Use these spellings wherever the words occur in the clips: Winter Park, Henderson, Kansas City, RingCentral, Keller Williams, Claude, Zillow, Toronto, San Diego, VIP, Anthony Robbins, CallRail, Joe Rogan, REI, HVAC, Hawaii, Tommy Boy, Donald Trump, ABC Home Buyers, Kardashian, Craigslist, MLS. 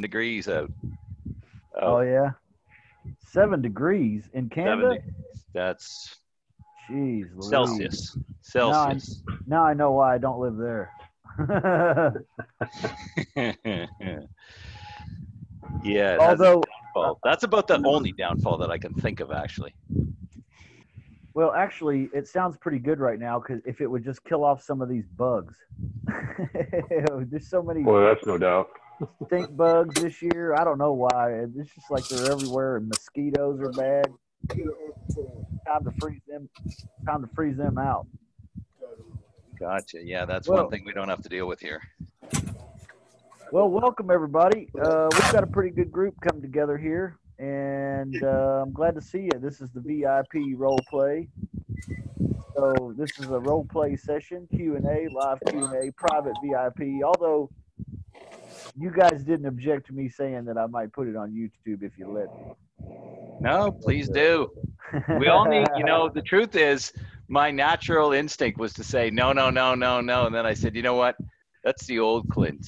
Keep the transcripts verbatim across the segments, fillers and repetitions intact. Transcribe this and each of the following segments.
degrees out. Oh, oh yeah, seven degrees in Canada. Seven, that's jeez, Celsius. Celsius. Now I, now I know why I don't live there. Yeah. Although that's, that's about the only downfall that I can think of, actually. Well, actually, it sounds pretty good right now because if it would just kill off some of these bugs. There's so many. Well, that's no doubt. Stink bugs this year. I don't know why. It's just like they're everywhere, and mosquitoes are bad. Time to freeze them. Time to freeze them out. Gotcha. Yeah, that's well, one thing we don't have to deal with here. Well, welcome everybody. Uh, we've got a pretty good group come together here. And uh, I'm glad to see you. This is the V I P role play. So this is a role play session, Q and A, live Q and A, private V I P. Although you guys didn't object to me saying that I might put it on YouTube if you let me. No, please do. We all need, you know, the truth is my natural instinct was to say, no, no, no, no, no. And then I said, you know what? That's the old Clint.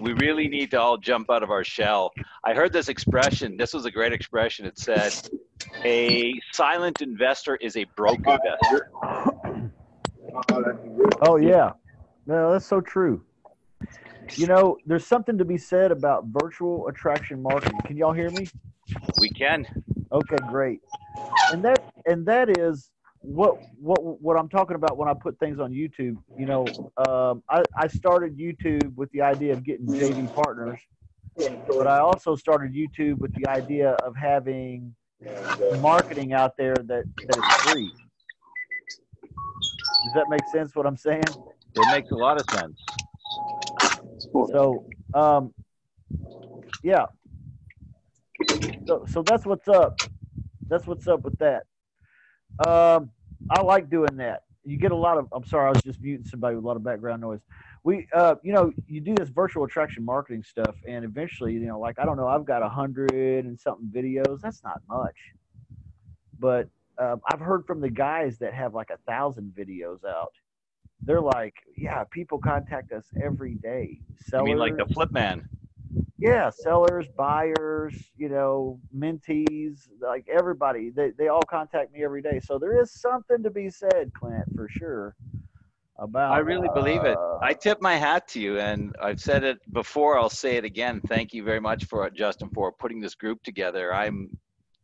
We really need to all jump out of our shell. I heard this expression. This was a great expression. It said, a silent investor is a broke investor. Oh, yeah. No, that's so true. You know, there's something to be said about virtual attraction marketing. Can y'all hear me? We can. Okay, great. And that and that is what what what I'm talking about when I put things on YouTube. You know, um, I, I started YouTube with the idea of getting J V partners, but I also started YouTube with the idea of having marketing out there that, that is free. Does that make sense what I'm saying? It makes a lot of sense. So, um, yeah. So, so that's what's up. That's what's up with that. Um, I like doing that. You get a lot of, I'm sorry, I was just muting somebody with a lot of background noise. We, uh, you know, you do this virtual attraction marketing stuff and eventually, you know, like, I don't know, I've got a hundred and something videos. That's not much, but, um, I've heard from the guys that have like a thousand videos out. They're like, yeah, people contact us every day. Sellers, you mean like the flip man? Yeah. Sellers, buyers, you know, mentees, like everybody, they, they all contact me every day. So there is something to be said, Clint, for sure. About, I really uh, believe it. I tip my hat to you, and I've said it before. I'll say it again. Thank you very much for it, Justin, for putting this group together. I'm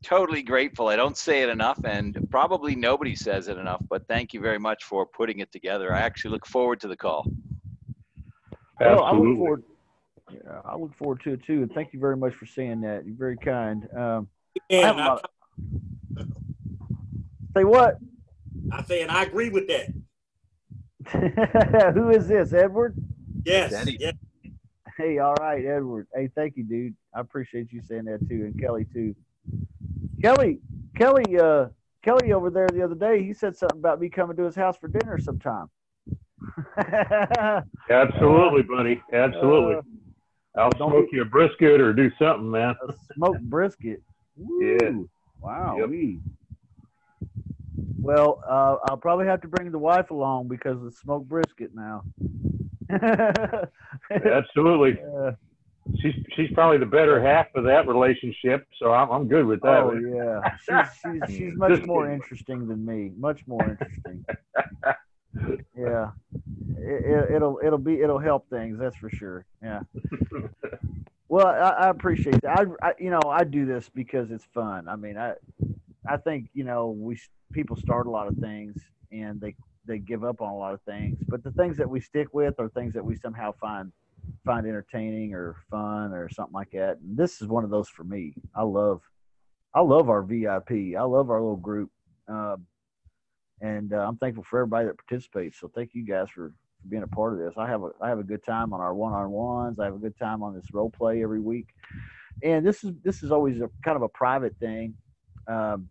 totally grateful. I don't say it enough, and probably nobody says it enough, but thank you very much for putting it together. I actually look forward to the call. Absolutely. Well, I look forward. Yeah, I look forward to it too, and thank you very much for saying that. You're very kind. Um, I have a lot of... Say what? I say, and I agree with that. Who is this, Edward? Yes. yes. Hey, all right, Edward. Hey, thank you, dude. I appreciate you saying that too, and Kelly too. Kelly, Kelly, uh, Kelly over there the other day, he said something about me coming to his house for dinner sometime. Absolutely, buddy. Absolutely. Uh, I'll smoke you a brisket or do something, man. A smoked brisket. Woo. Yeah. Wow. Yep. Well, uh, I'll probably have to bring the wife along because of smoked brisket now. Absolutely. Uh, she's she's probably the better half of that relationship, so I'm I'm good with that. Oh yeah, she's she's, she's much more interesting than me. Much more interesting. Yeah, it, it'll it'll be it'll help things. That's for sure. Yeah. Well, I, I appreciate that. I, I you know I do this because it's fun. I mean I I think you know we people start a lot of things and they they give up on a lot of things, but the things that we stick with are things that we somehow find. find entertaining or fun or something like that. And this is one of those for me. I love, I love our V I P. I love our little group. Um, and uh, I'm thankful for everybody that participates. So thank you guys for, for being a part of this. I have a, I have a good time on our one-on-ones. I have a good time on this role play every week. And this is, this is always a kind of a private thing. Um,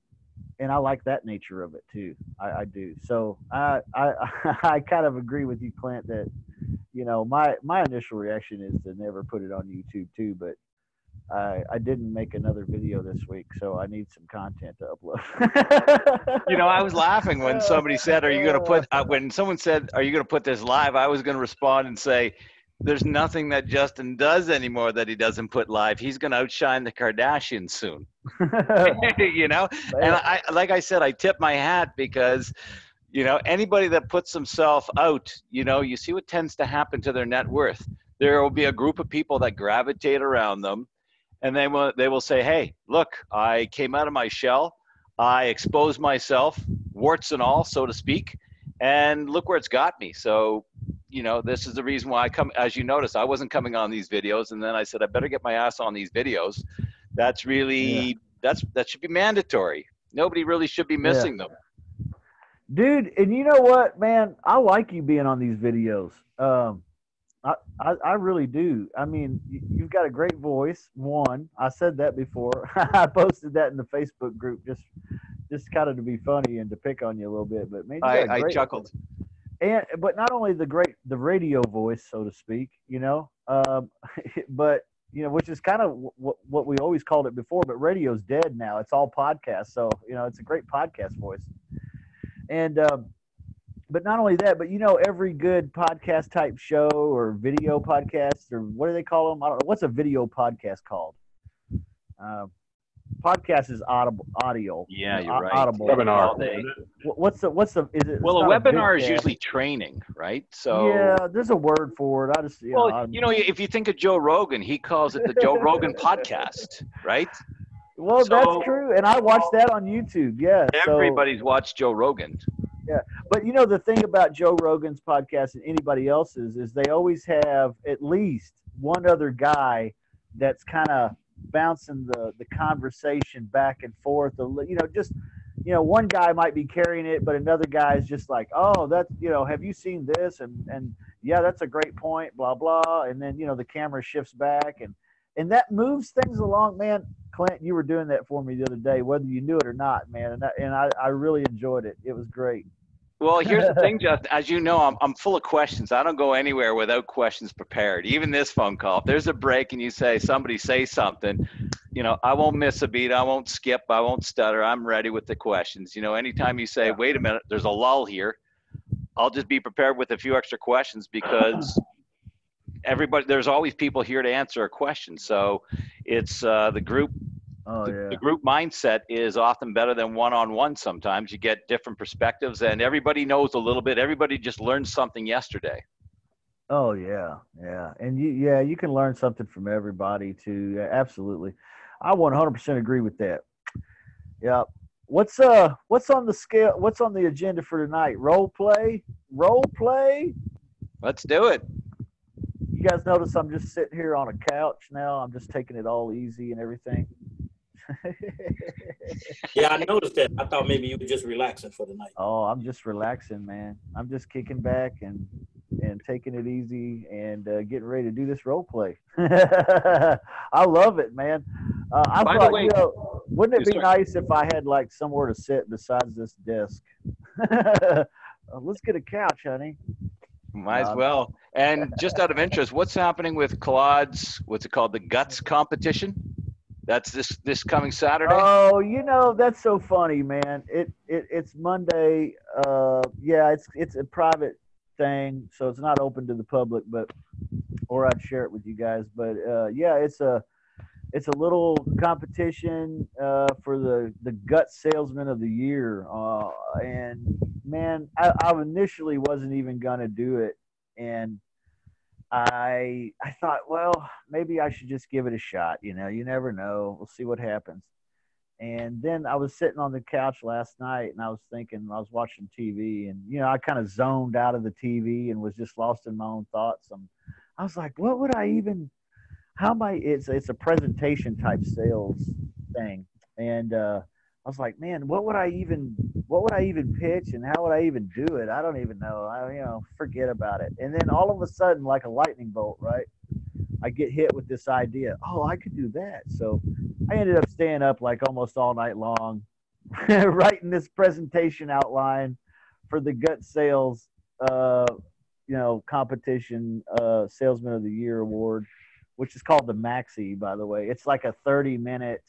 and I like that nature of it too. I, I do. So I, I, I kind of agree with you, Clint, that, you know, my, my initial reaction is to never put it on YouTube too, but I, I didn't make another video this week, so I need some content to upload. You know, I was laughing when somebody said, are you going to put, uh, when someone said, are you going to put this live? I was going to respond and say, There's nothing that Justin does anymore that he doesn't put live. He's going to outshine the Kardashians soon, you know? And I, like I said, I tip my hat because, you know, anybody that puts themselves out, you know, you see what tends to happen to their net worth. There will be a group of people that gravitate around them, and they will, they will say, hey, look, I came out of my shell. I exposed myself, warts and all, so to speak, and look where it's got me. So, you know, this is the reason why I come, as you notice, I wasn't coming on these videos. And then I said, I better get my ass on these videos. That's really, yeah. that's, that should be mandatory. Nobody really should be missing yeah. them. Dude. And you know what, man, I like you being on these videos. Um, I, I, I really do. I mean, you've got a great voice. One, I said that before. I posted that in the Facebook group, just, just kind of to be funny and to pick on you a little bit, but man, I, I chuckled. Voice. And, but not only the great, the radio voice, so to speak, you know, um, but, you know, which is kind of w what we always called it before, but radio's dead now. It's all podcasts. So, you know, it's a great podcast voice. And, um, but not only that, but, you know, every good podcast type show or video podcast or what do they call them? I don't know. What's a video podcast called? Um, Podcast is audible, audio. Yeah, you're right. Audible. Webinar. What's the, what's the, is it? Well, a webinar is usually training, right? So yeah, there's a word for it. I just, you well, know, you know, if you think of Joe Rogan, he calls it the Joe Rogan podcast, right? Well, so, that's true. And I watched that on YouTube. Yeah. Everybody's so, watched Joe Rogan. Yeah. But you know, the thing about Joe Rogan's podcast and anybody else's is they always have at least one other guy that's kind of bouncing the the conversation back and forth, you know, just, you know, one guy might be carrying it, but another guy is just like, oh, that's, you know, have you seen this? And, and yeah, that's a great point, blah, blah. And then, you know, the camera shifts back and, and that moves things along, man. Clint, you were doing that for me the other day, whether you knew it or not, man. And I, and I, I really enjoyed it. It was great. Well, here's the thing, Justin. As you know, I'm, I'm full of questions. I don't go anywhere without questions prepared. Even this phone call, if there's a break and you say, somebody say something, you know, I won't miss a beat. I won't skip. I won't stutter. I'm ready with the questions. You know, anytime you say, wait a minute, there's a lull here, I'll just be prepared with a few extra questions because everybody, there's always people here to answer a question. So it's uh, the group. Oh, the, yeah. the group mindset is often better than one-on-one. Sometimes you get different perspectives and everybody knows a little bit. Everybody just learned something yesterday. Oh yeah. Yeah. And you, yeah, you can learn something from everybody too. Yeah, absolutely. I one hundred percent agree with that. Yeah. What's, uh, what's on the scale? What's on the agenda for tonight? Role play, role play. Let's do it. You guys notice I'm just sitting here on a couch now. I'm just taking it all easy and everything. Yeah, I noticed that. I thought maybe you were just relaxing for the night. Oh, I'm just relaxing, man. I'm just kicking back and and taking it easy and uh, getting ready to do this role play. I love it, man. Uh, I By thought, way, you know, wouldn't it be sorry. nice if I had like somewhere to sit besides this desk? uh, let's get a couch, honey. Might as well. And just out of interest, what's happening with Claude's? What's it called? The Guts competition. That's this this coming Saturday. Oh, you know, that's so funny, man. It it it's Monday. Uh, yeah, it's it's a private thing, so it's not open to the public. But or I'd share it with you guys. But uh, yeah, it's a it's a little competition uh, for the the Gut Salesman of the Year. Uh, and man, I, I initially wasn't even gonna do it, and I I thought, well, maybe I should just give it a shot. You know, you never know. We'll see what happens. And then I was sitting on the couch last night and I was thinking, I was watching T V and, you know, I kind of zoned out of the T V and was just lost in my own thoughts. And I was like, what would I even, how am I, it's, it's a presentation type sales thing. And uh, I was like, man, what would I even, what would I even pitch and how would I even do it? I don't even know. I, you know, forget about it. And then all of a sudden, like a lightning bolt, right? I get hit with this idea. Oh, I could do that. So I ended up staying up like almost all night long, writing this presentation outline for the Gut Sales, uh, you know, competition, uh, Salesman of the Year award, which is called the Maxi, by the way. It's like a thirty minute,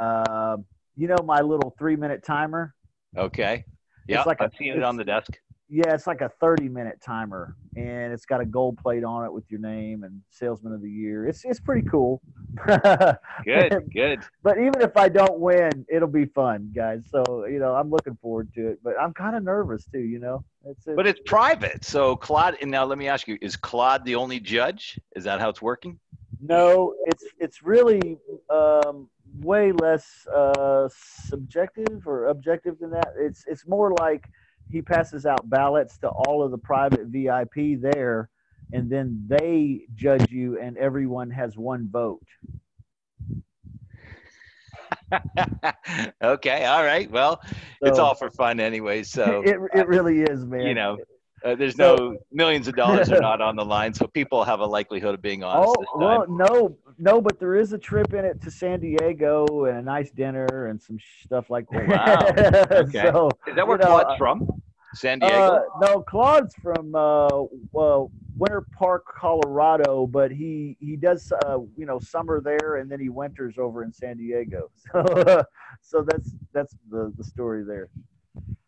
uh, you know, my little three minute timer. Okay. Yeah. Like I've a, seen it on the desk. Yeah, it's like a thirty minute timer, and it's got a gold plate on it with your name and salesman of the year. It's it's pretty cool. Good, good. But even if I don't win, it'll be fun, guys. So, you know, I'm looking forward to it, but I'm kind of nervous too, you know. It's, it's, but it's private. So Claude, and now let me ask you, is Claude the only judge? Is that how it's working? No, it's it's really um, way less uh, subjective or objective than that. It's it's more like he passes out ballots to all of the private V I P there, and then they judge you, and everyone has one vote. Okay. All right. Well, so, it's all for fun anyway. So it, it really is, man. You know, uh, there's so, no millions of dollars are not on the line. So people have a likelihood of being honest. Oh, well, no, no, but there is a trip in it to San Diego and a nice dinner and some stuff like that. Wow. Okay. So, is that where Claude's from? San Diego? Uh, no, Claude's from uh, uh, Winter Park, Colorado, but he he does uh, you know, summer there, and then he winters over in San Diego. So uh, so that's that's the the story there.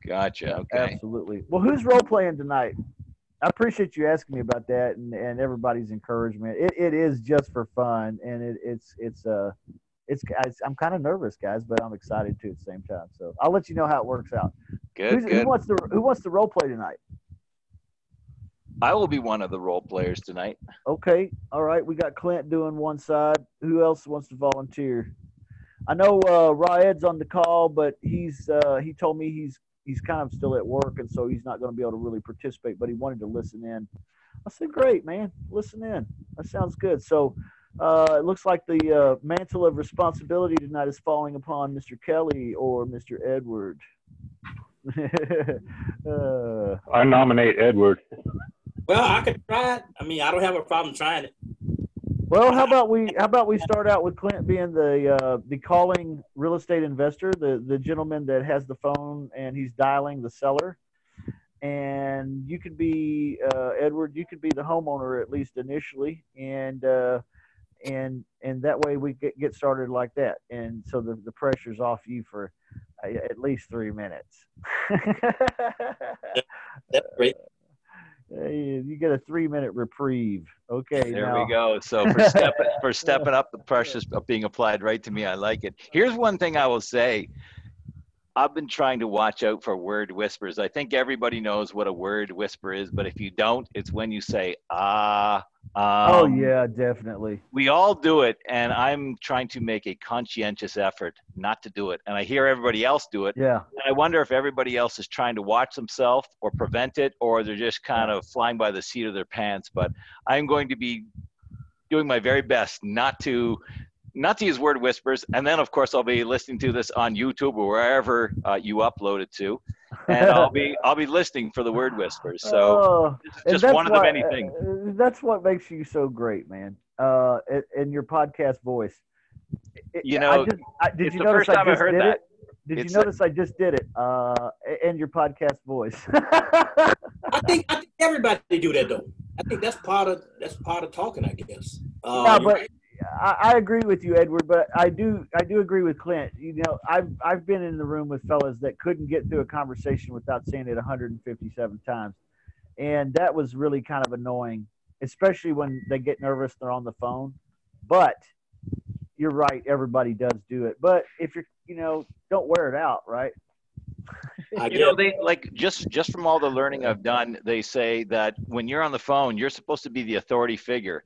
Gotcha. Okay. Absolutely. Well, who's role playing tonight? I appreciate you asking me about that, and, and everybody's encouragement. It it is just for fun, and it it's it's uh it's I'm kind of nervous, guys, but I'm excited too at the same time. So I'll let you know how it works out. Good, good. Who wants the Who wants the role play tonight? I will be one of the role players tonight. Okay, all right. We got Clint doing one side. Who else wants to volunteer? I know uh, Raed's on the call, but he's uh, he told me he's he's kind of still at work, and so he's not going to be able to really participate. But he wanted to listen in. I said, "Great, man, listen in. That sounds good." So. Uh, it looks like the uh, mantle of responsibility tonight is falling upon Mister Kelly or Mister Edward. uh, I nominate Edward. Well, I could try it. I mean, I don't have a problem trying it. Well, how about we how about we start out with Clint being the uh, the calling real estate investor, the the gentleman that has the phone and he's dialing the seller. And you could be uh, Edward. You could be the homeowner at least initially, and. Uh, And and that way we get, get started like that. And so the, the pressure's off you for uh, at least three minutes. That's great. Uh, you get a three-minute reprieve. Okay. There now. We go. So for, step, for stepping up, the pressure's being applied right to me. I like it. Here's one thing I will say. I've been trying to watch out for word whispers. I think everybody knows what a word whisper is, but if you don't, it's when you say, ah. Um, oh, yeah, definitely. We all do it, and I'm trying to make a conscientious effort not to do it. And I hear everybody else do it. Yeah. And I wonder if everybody else is trying to watch themselves or prevent it, or they're just kind of flying by the seat of their pants. But I'm going to be doing my very best not to – Not to use word whispers. And then, of course, I'll be listening to this on YouTube or wherever uh, you upload it to. And I'll be I'll be listening for the word whispers. So uh, just one of the many things. Uh, that's what makes you so great, man, uh, in your podcast voice. It, you know, I just, I, did it's you the notice first time I, just I heard did that. It? Did it's you notice like, I just did it uh, in your podcast voice? I think I think everybody do that, though. I think that's part of, that's part of talking, I guess. Um, no, but – I agree with you, Edward, but I do I do agree with Clint. You know, I've I've been in the room with fellas that couldn't get through a conversation without saying it one hundred fifty-seven times, and that was really kind of annoying, especially when they get nervous they're on the phone. But you're right, everybody does do it. But if you're, you know, don't wear it out, right? You know, they like just just from all the learning I've done, they say that when you're on the phone, you're supposed to be the authority figure.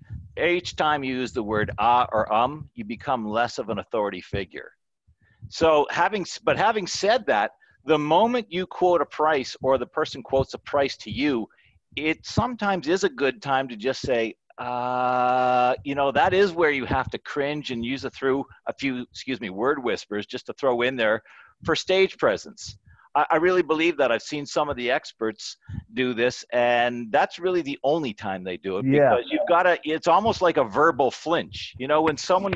Each time you use the word ah or um, you become less of an authority figure. So having, but having said that, the moment you quote a price or the person quotes a price to you, it sometimes is a good time to just say, uh, you know, that is where you have to cringe and use a through a few, excuse me, word whispers just to throw in there for stage presence. I, I really believe that. I've seen some of the experts do this, and that's really the only time they do it, because yeah. You've got to, it's almost like a verbal flinch. You know, when someone,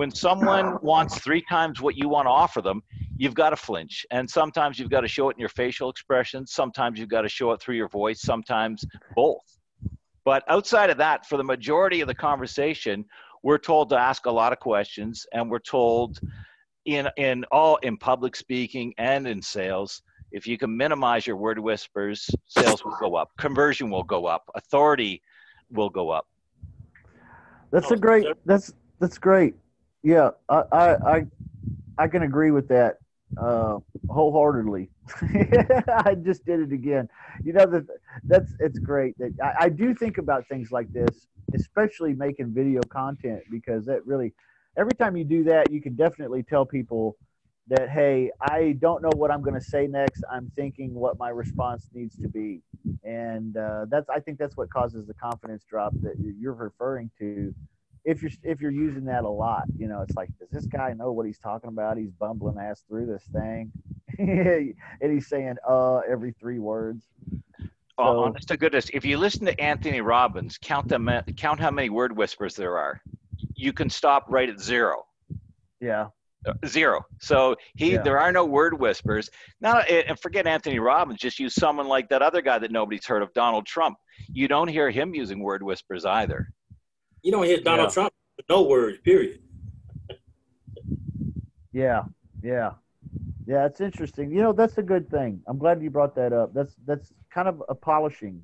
when someone wants three times what you want to offer them, you've got to flinch. And sometimes you've got to show it in your facial expressions. Sometimes you've got to show it through your voice, sometimes both. But outside of that, for the majority of the conversation, we're told to ask a lot of questions, and we're told in, in all in public speaking and in sales, If you can minimize your word whispers, sales will go up, conversion will go up, authority will go up. That's a great, that's, that's great. Yeah, I, I, I, I can agree with that uh, wholeheartedly. I just did it again. You know, that that's, it's great that I, I do think about things like this, especially making video content, because that really, every time you do that, you can definitely tell people that, hey, I don't know what I'm going to say next. I'm thinking what my response needs to be. And uh, that's, I think that's what causes the confidence drop that you're referring to. If you're, if you're using that a lot, you know, it's like, does this guy know what he's talking about? He's bumbling ass through this thing. And he's saying, uh, every three words. So, oh, honest to goodness. If you listen to Anthony Robbins, count them, count how many word whispers there are. You can stop right at zero. Yeah. Zero. So he, yeah. There are no word whispers. Now, and forget Anthony Robbins, just use someone like that other guy that nobody's heard of, Donald Trump. You don't hear him using word whispers either. You don't hear Donald yeah. Trump with no words, period. Yeah, yeah. Yeah, it's interesting. You know, that's a good thing. I'm glad you brought that up. That's, that's kind of a polishing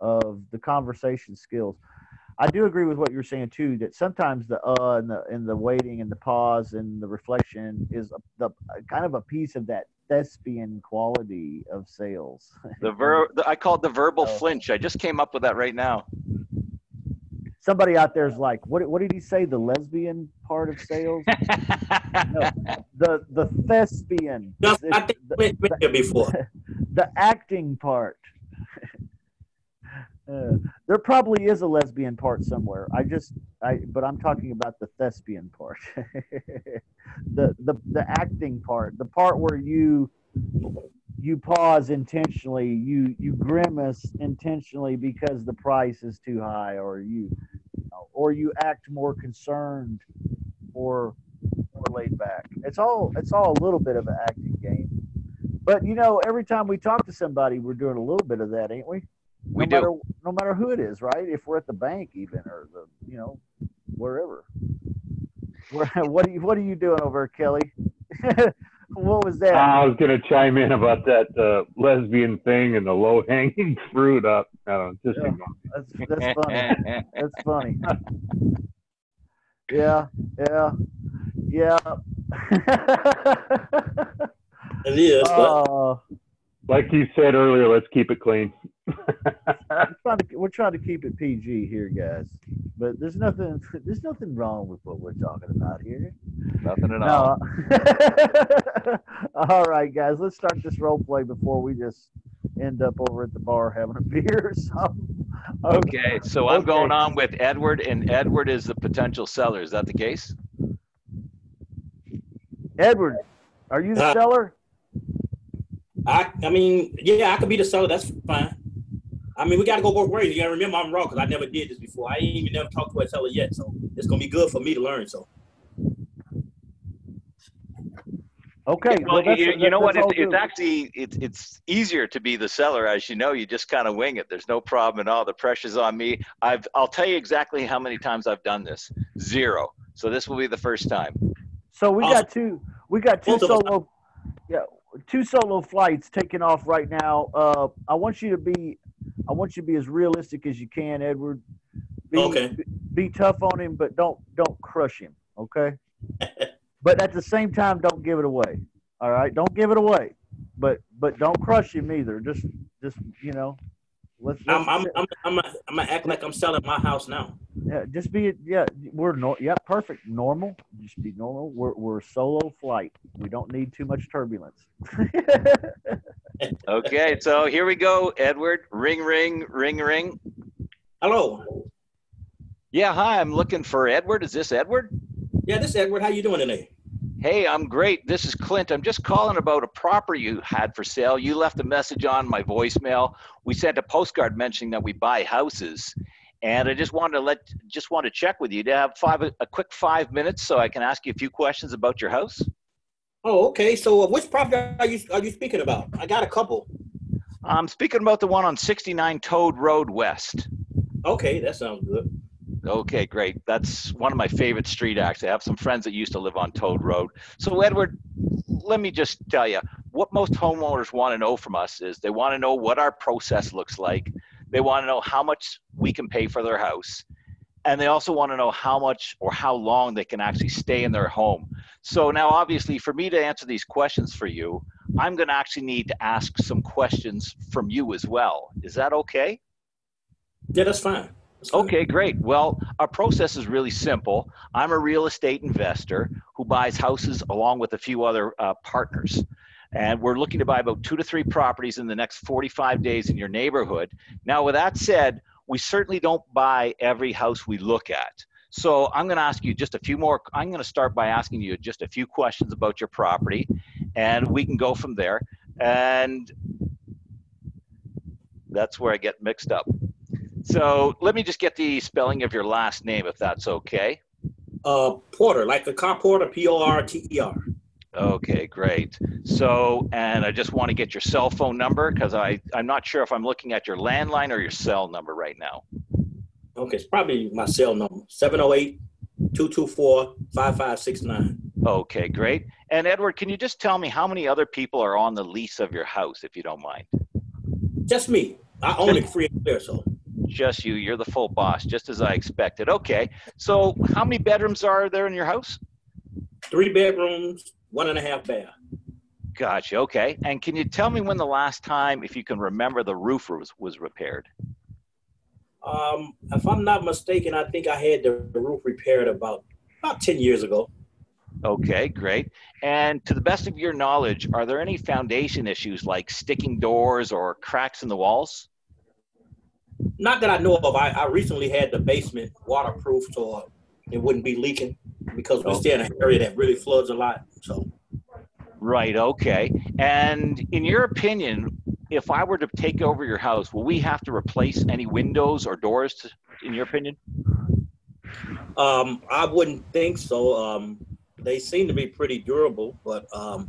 of the conversation skills. I do agree with what you're saying too, that sometimes the uh and the, and the waiting and the pause and the reflection is a, the a kind of a piece of that thespian quality of sales. The ver I call it the verbal oh. flinch. I just came up with that right now. Somebody out there is like, what what did he say? The lesbian part of sales? No, the the thespian. No, it's, I think we went there before. The acting part. Uh, there probably is a lesbian part somewhere. I just, I, but I'm talking about the thespian part, the, the, the acting part, the part where you, you pause intentionally, you, you grimace intentionally because the price is too high, or you, you know, or you act more concerned or more laid back. It's all, it's all a little bit of an acting game, but you know, every time we talk to somebody, we're doing a little bit of that, ain't we? We no do. Matter, no matter who it is, right? If we're at the bank even, or the, you know, wherever. What are you, what are you doing over here, Kelly? What was that? I was going to chime in about that uh, lesbian thing and the low-hanging fruit up. I don't know, just yeah, that's, that's funny. That's funny. Yeah, yeah, yeah. It is. Uh, like you said earlier, let's keep it clean. we're, trying to, we're trying to keep it P G here, guys, but there's nothing there's nothing wrong with what we're talking about here. Nothing at all. All right, guys, let's start this role play before we just end up over at the bar having a beer or something. Okay, okay so I'm okay. going on with Edward, and Edward is the potential seller. Is that the case? Edward, are you the uh, seller? I, I mean, yeah, I could be the seller. That's fine. I mean, we got to go both ways. You got to remember, I'm raw because I never did this before. I ain't even never talked to a seller yet, so it's going to be good for me to learn. So, okay. Well, well, that's, you, that's, you know what? It's, it's actually it's it's easier to be the seller, as you know. You just kind of wing it. There's no problem at all. The pressure's on me. I've I'll tell you exactly how many times I've done this. Zero. So this will be the first time. So we awesome. got two. We got two solo. Yeah, two solo flights taking off right now. Uh, I want you to be. I want you to be as realistic as you can, Edward. Be, okay. Be tough on him, but don't don't crush him, okay? But at the same time, don't give it away. All right, don't give it away, but but don't crush him either. Just just you know, let's. let's I'm, I'm I'm I'm a, I'm gonna act like I'm selling my house now. Yeah, just be yeah. We're no, yeah, perfect, normal. Just be normal. We're we're solo flight. We don't need too much turbulence. Okay, so here we go, Edward. Ring, ring, ring, ring. Hello. Yeah, hi. I'm looking for Edward. Is this Edward? Yeah, this is Edward. How you doing today? Hey, I'm great. This is Clint. I'm just calling about a property you had for sale. You left a message on my voicemail. We sent a postcard mentioning that we buy houses, and I just wanted to let just want to check with you to have five a quick five minutes so I can ask you a few questions about your house. Oh, okay. So, uh, which property are you are you speaking about? I got a couple. I'm speaking about the one on sixty-nine Toad Road West. Okay, that sounds good. Okay, great. That's one of my favorite street acts. I have some friends that used to live on Toad Road. So, Edward, let me just tell you, what most homeowners want to know from us is they want to know what our process looks like. They want to know how much we can pay for their house. And they also want to know how much or how long they can actually stay in their home. So now, obviously, for me to answer these questions for you, I'm going to actually need to ask some questions from you as well. Is that okay? Yeah, that's fine. That's fine. Okay, great. Well, our process is really simple. I'm a real estate investor who buys houses along with a few other uh, partners. And we're looking to buy about two to three properties in the next forty-five days in your neighborhood. Now, with that said, we certainly don't buy every house we look at. So I'm gonna ask you just a few more, I'm gonna start by asking you just a few questions about your property, and we can go from there. And that's where I get mixed up. So let me just get the spelling of your last name, if that's okay. Uh, Porter, like the car porter, P O R T E R. Okay, great. So, and I just want to get your cell phone number because I, I'm not sure if I'm looking at your landline or your cell number right now. Okay, it's probably my cell number, seven oh eight, two two four, five five six nine. Okay, great. And Edward, can you just tell me how many other people are on the lease of your house, if you don't mind? Just me. I own it free and clear, so. Just you. You're the full boss, just as I expected. Okay, so how many bedrooms are there in your house? Three bedrooms. One and a half bath. Gotcha. Okay. And can you tell me when the last time, if you can remember, the roof was, was repaired? Um, if I'm not mistaken, I think I had the, the roof repaired about, about ten years ago. Okay, great. And to the best of your knowledge, are there any foundation issues like sticking doors or cracks in the walls? Not that I know of. I, I recently had the basement waterproofed, so it wouldn't be leaking, because we're still in an area that really floods a lot. So, right, okay. And in your opinion, if I were to take over your house, will we have to replace any windows or doors, to, in your opinion? Um, I wouldn't think so. Um, they seem to be pretty durable, but um,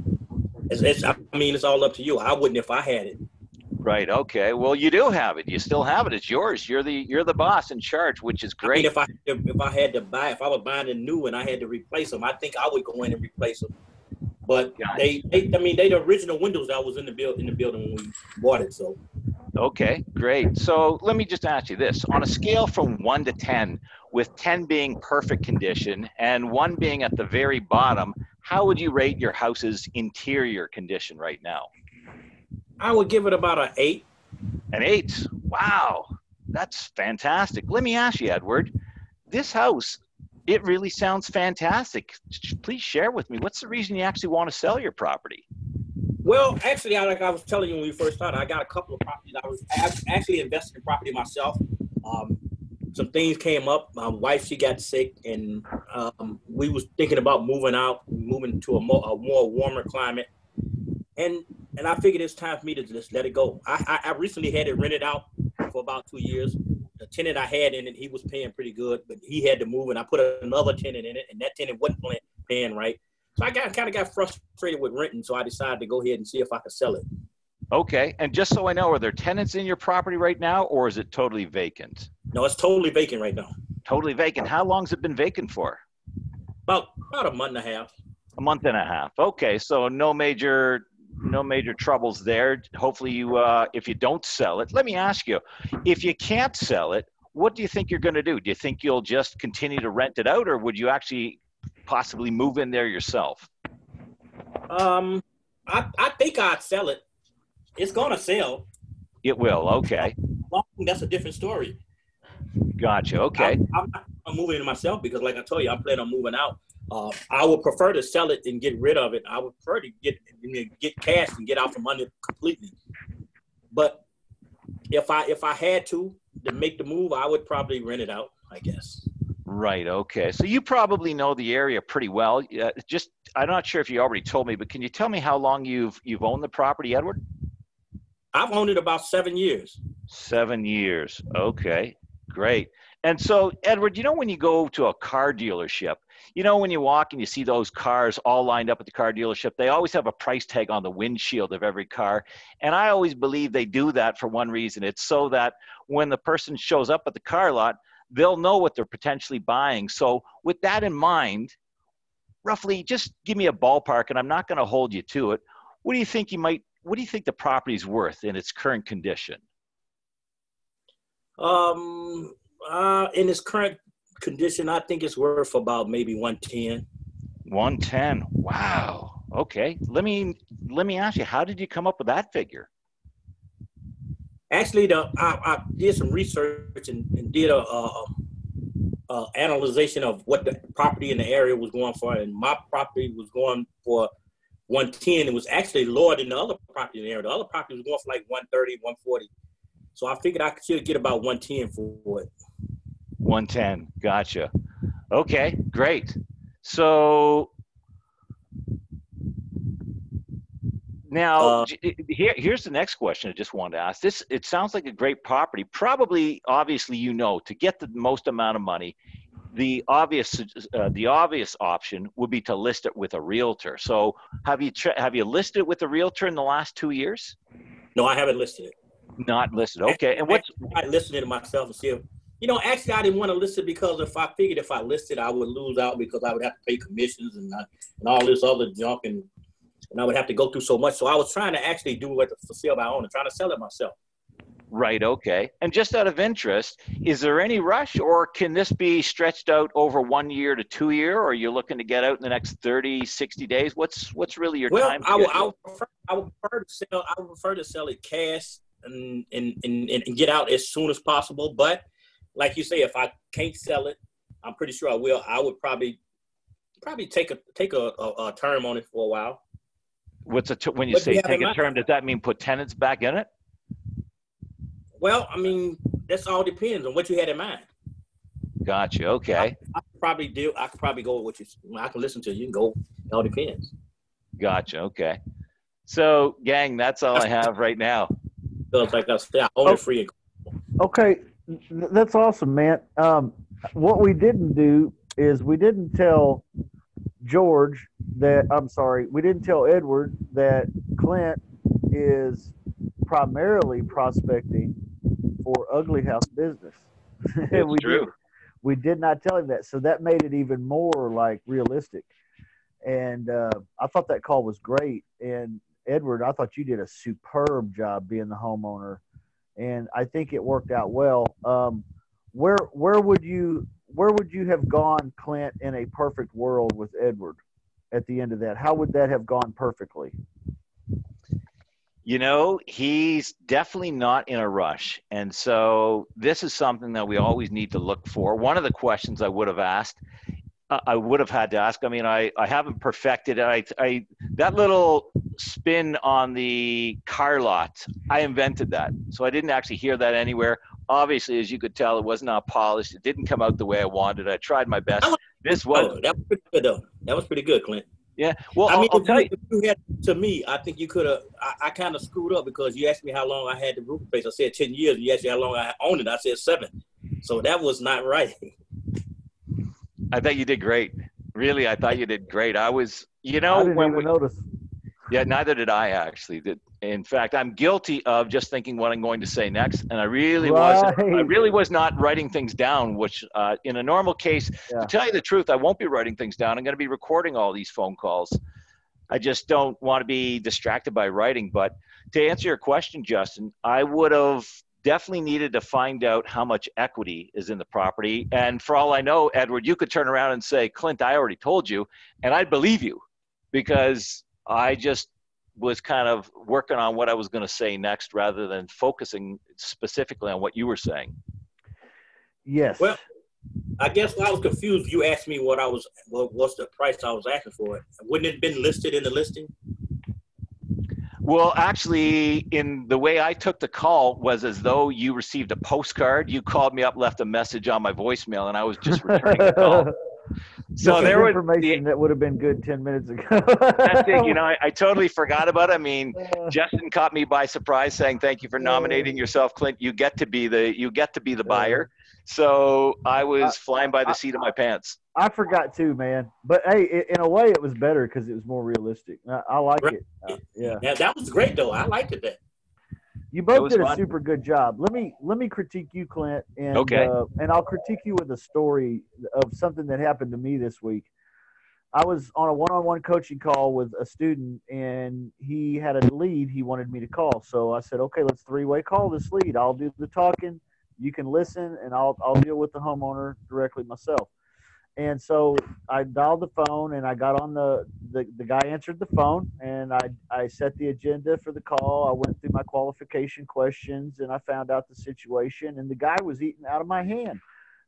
it's, it's, I mean, it's all up to you. I wouldn't if I had it. Right, okay. Well, you do have it. You still have it. It's yours. You're the you're the boss in charge, which is great. I mean, if I if, if I had to buy, if I was buying a new and I had to replace them, I think I would go in and replace them. But gotcha. they, they, I mean, they the original windows that was in the build in the building when we bought it. So, okay, great. So let me just ask you this: on a scale from one to ten, with ten being perfect condition and one being at the very bottom, how would you rate your house's interior condition right now? I would give it about an eight. An eight? Wow. That's fantastic. Let me ask you, Edward, this house, it really sounds fantastic. Please share with me, what's the reason you actually want to sell your property? Well, actually, like I was telling you when we first started, I got a couple of properties. I was I actually invested in property myself. Um, some things came up. My wife, she got sick, and um, we was thinking about moving out, moving to a more, a more warmer climate. And and I figured it's time for me to just let it go. I, I I recently had it rented out for about two years. The tenant I had in it, he was paying pretty good, but he had to move, and I put another tenant in it, and that tenant wasn't paying right. So I got kind of got frustrated with renting, so I decided to go ahead and see if I could sell it. Okay, and just so I know, are there tenants in your property right now, or is it totally vacant? No, it's totally vacant right now. Totally vacant. How long's it been vacant for? About about a month and a half. A month and a half. Okay, so no major. No major troubles there. Hopefully you, uh, if you don't sell it, let me ask you, if you can't sell it, what do you think you're going to do? Do you think you'll just continue to rent it out, or would you actually possibly move in there yourself? Um, I, I think I'd sell it. It's going to sell. It will. Okay. That's a different story. Gotcha. Okay. I, I'm not moving in myself because like I told you, I plan on moving out. Uh, I would prefer to sell it and get rid of it. I would prefer to get get cash and get out from under it completely. But if I if I had to to make the move, I would probably rent it out, I guess. Right. Okay. So you probably know the area pretty well. Uh, just I'm not sure if you already told me, but can you tell me how long you've you've owned the property, Edward? I've owned it about seven years. Seven years. Okay. Great. And so, Edward, you know when you go to a car dealership, you know when you walk and you see those cars all lined up at the car dealership, they always have a price tag on the windshield of every car. And I always believe they do that for one reason. It's so that when the person shows up at the car lot, they'll know what they're potentially buying. So with that in mind, roughly just give me a ballpark, and I'm not going to hold you to it. what do you think you might, what do you think the property's worth in its current condition? Um, uh, in its current condition, I think it's worth about maybe one ten. one ten. Wow. Okay. Let me, let me ask you, how did you come up with that figure? Actually, the, I, I did some research and, and did a, a, a analyzation of what the property in the area was going for, and my property was going for one ten. It was actually lower than the other property in the area. The other property was going for like one thirty, one forty. So I figured I should get about one ten for it. one ten. Gotcha. Okay, great. So now uh, here, here's the next question I just wanted to ask. This, it sounds like a great property. Probably, obviously, you know, to get the most amount of money, the obvious, uh, the obvious option would be to list it with a realtor. So have you, have you listed it with a realtor in the last two years? No, I haven't listed it. Not listed. Okay. And what's, I listed it myself and see if, you know, actually I didn't want to list it because if I figured if I listed, I would lose out because I would have to pay commissions and I, and all this other junk and, and I would have to go through so much. So I was trying to actually do what for sale by owner, trying to sell it myself. Right. Okay. And just out of interest, is there any rush or can this be stretched out over one year to two year, or are you looking to get out in the next thirty, sixty days? What's, what's really your well, time? I would, I would prefer, I would prefer to sell, I would prefer to sell it cash and, and, and, and get out as soon as possible. But like you say, if I can't sell it, I'm pretty sure I will. I would probably, probably take a, take a, a, a term on it for a while. What's a, t when you what say take a term, does that mean put tenants back in it? Well, I mean, that's all depends on what you had in mind. Gotcha. Okay. I, I could probably do. I could probably go with what you. I can listen to you. You can go. It all depends. Gotcha. Okay. So, gang, that's all I have right now. Feels like I said, I own it free. Okay, that's awesome, man. Um, what we didn't do is we didn't tell George that. I'm sorry, we didn't tell Edward that Clint is primarily prospecting for ugly house business. we true. Did, we did not tell him that, so that made it even more like realistic. And uh, I thought that call was great. And Edward, I thought you did a superb job being the homeowner, and I think it worked out well. Um, where where would you where would you have gone, Clint, in a perfect world with Edward? At the end of that, how would that have gone perfectly? You know, he's definitely not in a rush. And so this is something that we always need to look for. One of the questions I would have asked, uh, I would have had to ask, I mean, I, I haven't perfected it. I, I, that little spin on the car lot, I invented that. So I didn't actually hear that anywhere. Obviously, as you could tell, it was not polished. It didn't come out the way I wanted. I tried my best. This was, oh, that was pretty good, though. That was pretty good, Clint. Yeah, well, I mean, I'll, I'll tell you. If you had, to me, I think you could have, I, I kind of screwed up because you asked me how long I had the roof place. I said ten years. You asked me how long I owned it. I said seven. So that was not right. I thought you did great. Really, I thought you did great. I was, you know. I didn't when even we, notice. Yeah, neither did I actually. In fact, I'm guilty of just thinking what I'm going to say next. And I really, right. wasn't, I really was not writing things down, which uh, in a normal case, yeah. to tell you the truth, I won't be writing things down. I'm going to be recording all these phone calls. I just don't want to be distracted by writing. But to answer your question, Justin, I would have definitely needed to find out how much equity is in the property. And for all I know, Edward, you could turn around and say, Clint, I already told you. And I'd believe you because I just was kind of working on what I was going to say next rather than focusing specifically on what you were saying. Yes. Well, I guess I was confused. You asked me what I was, what was the price I was asking for it. Wouldn't it have been listed in the listing? Well, actually, in the way I took the call was as though you received a postcard. You called me up, left a message on my voicemail, and I was just returning the call. So just there was information the, that would have been good ten minutes ago. That's it. You know, I, I totally forgot about it. I mean, uh, Justin caught me by surprise saying, thank you for nominating uh, yourself, Clint. You get to be the, you get to be the buyer. So I was I, flying by the I, seat of my pants. I forgot too, man. But hey, it, in a way it was better because it was more realistic. I, I like right. it. Uh, yeah. yeah. That was great though. I liked it. Then. You both did a fun. super good job. Let me let me critique you, Clint, and okay. uh, and I'll critique you with a story of something that happened to me this week. I was on a one-on-one coaching call with a student, and he had a lead he wanted me to call. So I said, okay, let's three-way call this lead. I'll do the talking, you can listen, and I'll I'll deal with the homeowner directly myself. And so I dialed the phone, and I got on the the, the guy answered the phone, and I, I set the agenda for the call. I went through my qualification questions, and I found out the situation, and the guy was eating out of my hand.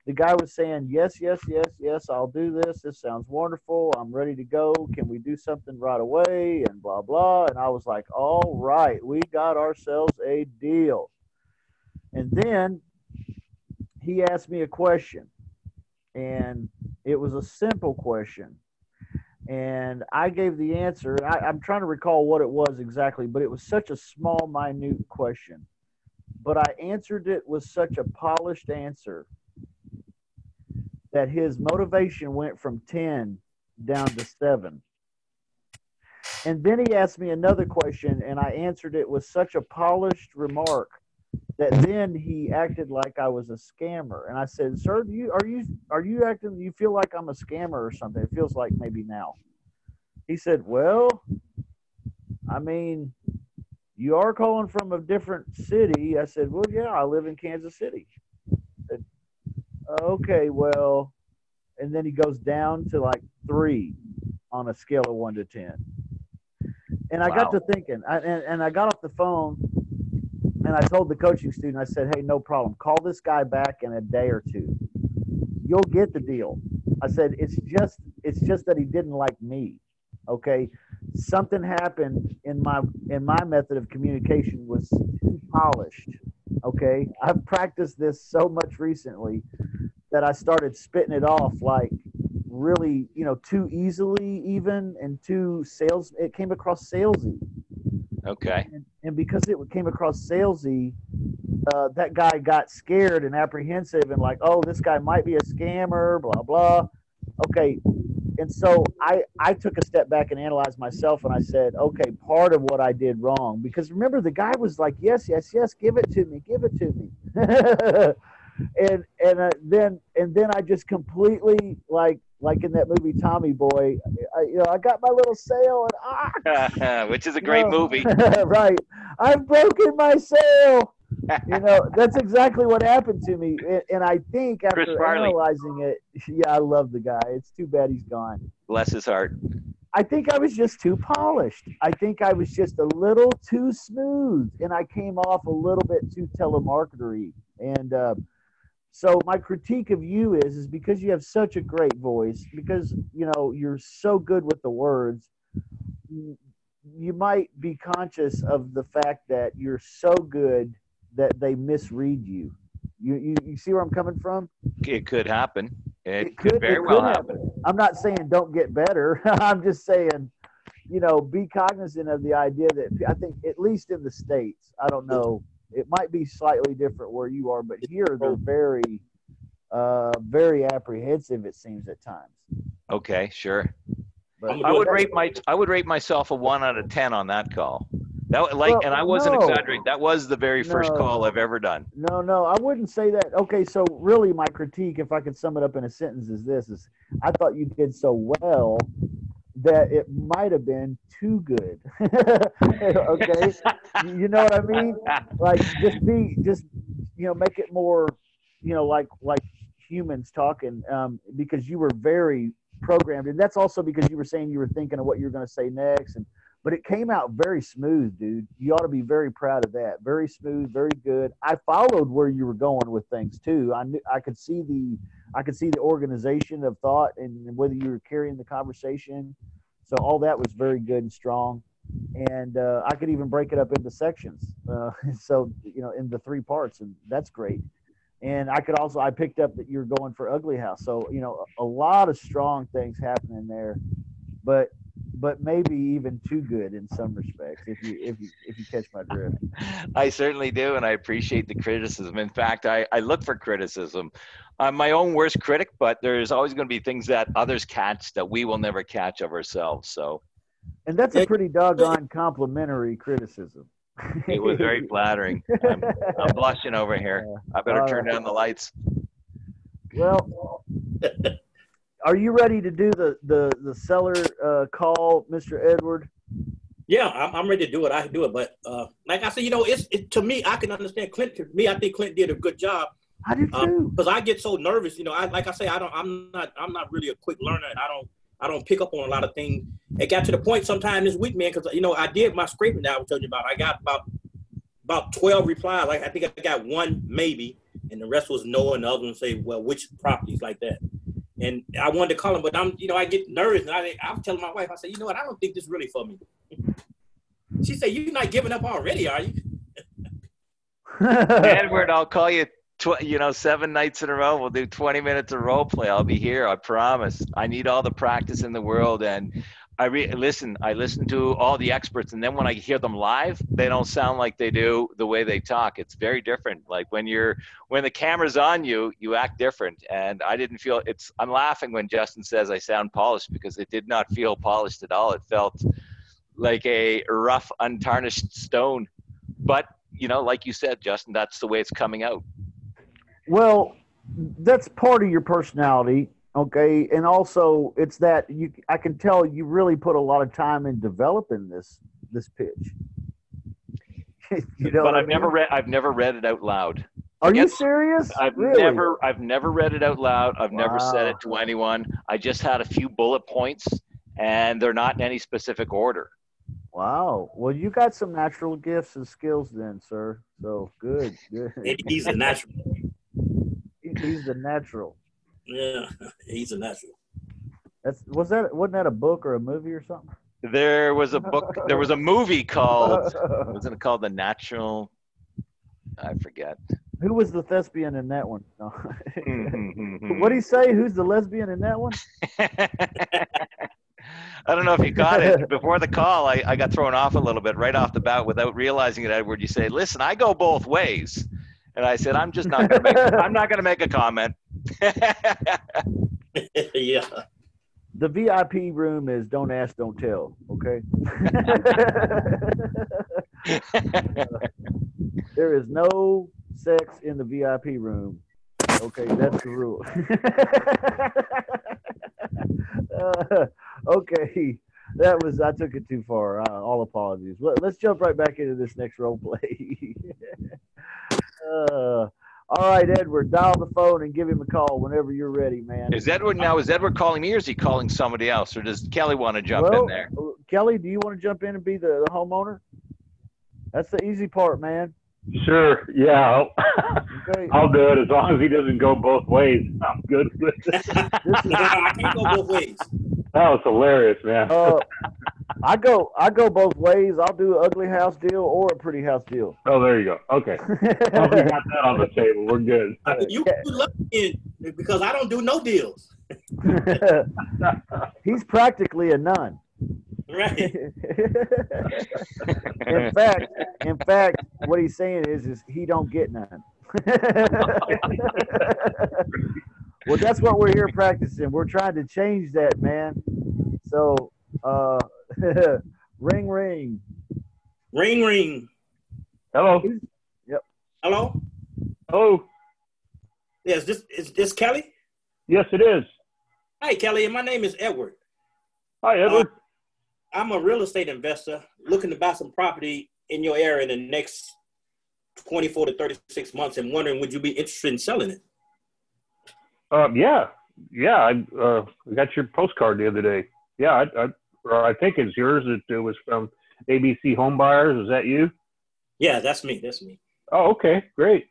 The guy was saying, yes, yes, yes, yes, I'll do this. This sounds wonderful. I'm ready to go. Can we do something right away? And blah, blah. And I was like, all right, we got ourselves a deal. And then he asked me a question, and it was a simple question. And I gave the answer. I, I'm trying to recall what it was exactly, but it was such a small, minute question. But I answered it with such a polished answer that his motivation went from ten down to seven. And then he asked me another question, and I answered it with such a polished remark that then he acted like I was a scammer. And I said, sir, do you, are you, are you acting, you feel like I'm a scammer or something? It feels like maybe now. He said, well, I mean, you are calling from a different city. I said, well, yeah, I live in Kansas City. Okay, well, and then he goes down to like three on a scale of one to ten. And I wow. got to thinking, I, and, and I got off the phone, and I told the coaching student, I said, hey, no problem. Call this guy back in a day or two. You'll get the deal. I said, it's just, it's just that he didn't like me, okay? Something happened in my, in my method of communication was too polished, okay? I've practiced this so much recently that I started spitting it off like really, you know, too easily even, and too sales. It came across salesy. Okay. And, and because it came across salesy, uh, that guy got scared and apprehensive and like, oh, this guy might be a scammer, blah, blah. Okay. And so I, I took a step back and analyzed myself, and I said, okay, part of what I did wrong, because remember the guy was like, yes, yes, yes, give it to me, give it to me. And and uh, then and then I just completely like like in that movie Tommy Boy, I, you know, I got my little sale, and ah, which is a great you know, movie, right? I've broken my sale. You know, that's exactly what happened to me, and, and I think after analyzing it, yeah, I love the guy. It's too bad he's gone. Bless his heart. I think I was just too polished. I think I was just a little too smooth, and I came off a little bit too telemarketer-y, and. Uh, So my critique of you is, is because you have such a great voice, because, you know, you're so good with the words, you might be conscious of the fact that you're so good that they misread you. You, you, you see where I'm coming from? It could happen. It, it could, could very it well could happen. happen. I'm not saying don't get better. I'm just saying, you know, be cognizant of the idea that I think at least in the States, I don't know. It might be slightly different where you are, but here they're very, uh, very apprehensive. It seems at times. Okay, sure. But I would rate my I would rate myself a one out of ten on that call. That like, well, and I wasn't no. exaggerating. That was the very first no, call I've ever done. No, no, I wouldn't say that. Okay, so really, my critique, if I could sum it up in a sentence, is this: is I thought you did so well that it might have been too good. Okay, you know what I mean? Like just be, just you know, make it more, you know, like like humans talking. Um, because you were very programmed, and that's also because you were saying you were thinking of what you were going to say next, and but it came out very smooth, dude. You ought to be very proud of that. Very smooth, very good. I followed where you were going with things too. I knew I could see the. I could see the organization of thought and whether you were carrying the conversation. So all that was very good and strong. And uh, I could even break it up into sections. Uh, so, you know, in the three parts, and that's great. And I could also, I picked up that you're going for Ugly House. So, you know, a, a lot of strong things happening there, but, but maybe even too good in some respects. If you, if you, if you catch my drift. I certainly do. And I appreciate the criticism. In fact, I, I look for criticism. I'm my own worst critic, but there's always going to be things that others catch that we will never catch of ourselves. So, and that's a pretty doggone complimentary criticism. It was very flattering. I'm, I'm blushing over here. I better turn down the lights. Well, are you ready to do the the the seller uh, call, Mister Edward? Yeah, I'm, I'm ready to do it. I can do it, but uh, like I said, you know, it's it, to me, I can understand Clint. To me, I think Clint did a good job. I do too. Because um, I get so nervous, you know. I like I say, I don't. I'm not. I'm not really a quick learner, and I don't. I don't pick up on a lot of things. It got to the point sometime this week, man, because you know I did my scraping that I was telling you about. I got about about twelve replies. Like I think I got one maybe, and the rest was no, and the other one say, well, which properties like that. And I wanted to call him, but I'm, you know, I get nervous, and I, I'm telling my wife, I said, you know what, I don't think this is really for me. She said, you're not giving up already, are you? Edward, I'll call you. Tw- you know, seven nights in a row, we'll do twenty minutes of role play. I'll be here. I promise. I need all the practice in the world. And I re- listen, I listen to all the experts. And then when I hear them live, they don't sound like they do the way they talk. It's very different. Like when you're, when the camera's on you, you act different. And I didn't feel it's, I'm laughing when Justin says I sound polished because it did not feel polished at all. It felt like a rough, untarnished stone. But, you know, like you said, Justin, that's the way it's coming out. Well, that's part of your personality, okay? And also, it's that you. I can tell you really put a lot of time in developing this this pitch. You know, but I've mean? never read. I've never read it out loud. Are I guess, you serious? I've really? never. I've never read it out loud. I've wow. never said it to anyone. I just had a few bullet points, and they're not in any specific order. Wow. Well, you got some natural gifts and skills, then, sir. So good. good. He's a natural. He's the natural. Yeah, he's a natural. That's was that wasn't that a book or a movie or something? There was a book. There was a movie called wasn't it called The Natural? I forget. Who was the thespian in that one? No. What did he say? Who's the lesbian in that one? I don't know if you got it. Before the call, I, I got thrown off a little bit right off the bat without realizing it. Edward, you say, "Listen, I go both ways." And I said, I'm just not going to make, I'm not going to make a comment. Yeah. The V I P room is don't ask, don't tell. Okay. uh, there is no sex in the V I P room. Okay. That's the rule. uh, okay. That was, I took it too far. Uh, all apologies. Let, let's jump right back into this next role play. Uh, all right, Edward, dial the phone and give him a call whenever you're ready, man. Is Edward now, is Edward calling me or is he calling somebody else? Or does Kelly want to jump well, in there? Kelly, do you want to jump in and be the, the homeowner? That's the easy part, man. Sure. Yeah. I'll, okay. I'll do it as long as he doesn't go both ways. I'm good with it. I can't go both ways. That was hilarious, man. Uh, I go I go both ways. I'll do an ugly house deal or a pretty house deal. Oh, there you go. Okay. Well, we got that on the table. We're good. I mean, you love it because I don't do no deals. He's practically a nun. Right. in fact, in fact, what he's saying is, is he don't get none. Well, that's what we're here practicing. We're trying to change that, man. So, uh, ring, ring. Ring, ring. Hello. Yep. Hello? Hello. Yeah, is this, is this Kelly? Yes, it is. Hi, Kelly. My name is Edward. Hi, Edward. Uh, I'm a real estate investor looking to buy some property in your area in the next twenty-four to thirty-six months and wondering, would you be interested in selling it? Um, yeah, yeah, I uh, got your postcard the other day. Yeah, I, I, or I think it's yours. It was from A B C Home Buyers. Is that you? Yeah, that's me. That's me. Oh, okay, great.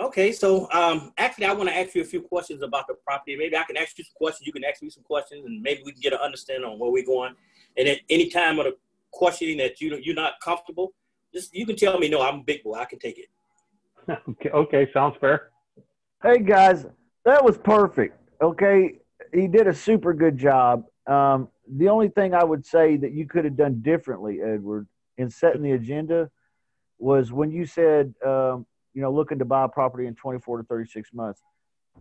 Okay, so um, actually, I want to ask you a few questions about the property. Maybe I can ask you some questions. You can ask me some questions, and maybe we can get an understanding on where we're going. And at any time of the questioning that you you're not comfortable, just you can tell me. No, I'm a big boy. I can take it. okay, okay, sounds fair. Hey guys. That was perfect, okay? He did a super good job. Um, the only thing I would say that you could have done differently, Edward, in setting the agenda was when you said, um, you know, looking to buy a property in twenty-four to thirty-six months.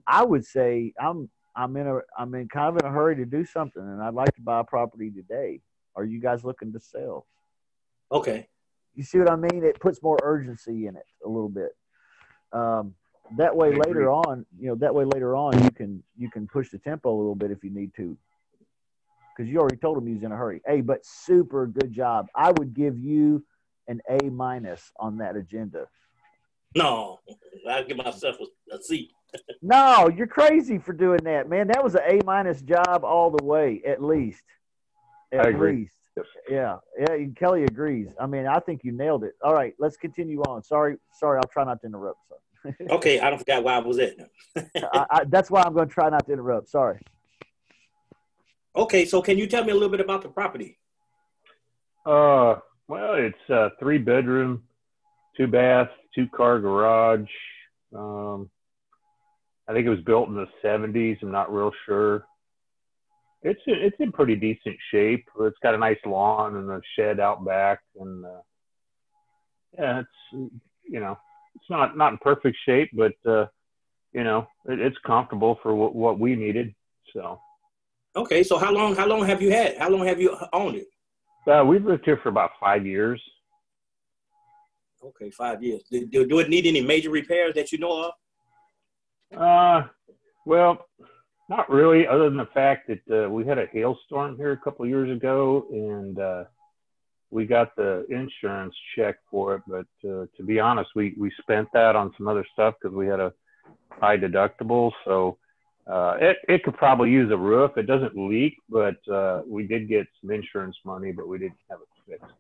I would say I'm I'm in a I'm in kind of in a hurry to do something, and I'd like to buy a property today. Are you guys looking to sell? Okay. You see what I mean? It puts more urgency in it a little bit. Um, that way later on, you know, that way later on you can you can push the tempo a little bit if you need to, because you already told him he's in a hurry. Hey, but super good job. I would give you an A minus on that agenda. No, I'd give myself a C. No, you're crazy for doing that, man. That was an A minus job all the way, at least. At I agree. Least. Yes. Yeah, yeah. Kelly agrees. I mean, I think you nailed it. All right, let's continue on. Sorry, sorry. I'll try not to interrupt. So. Okay, I don't forget why I was at. I, I, that's why I'm going to try not to interrupt. Sorry. Okay, so can you tell me a little bit about the property? Uh, well, it's a three bedroom, two bath, two car garage. Um, I think it was built in the seventies. I'm not real sure. It's a, it's in pretty decent shape. It's got a nice lawn and a shed out back, and uh, yeah, it's you know it's not not in perfect shape, but uh, you know it, it's comfortable for what what we needed. So. Okay, so how long how long have you had? How long have you owned it? Uh, we've lived here for about five years. Okay, five years. Do, do, do it need any major repairs that you know of? Uh, well. Not really, other than the fact that uh, we had a hailstorm here a couple of years ago, and uh, we got the insurance check for it. But uh, to be honest, we, we spent that on some other stuff because we had a high deductible. So uh, it, it could probably use a roof. It doesn't leak, but uh, we did get some insurance money, but we didn't have it fixed.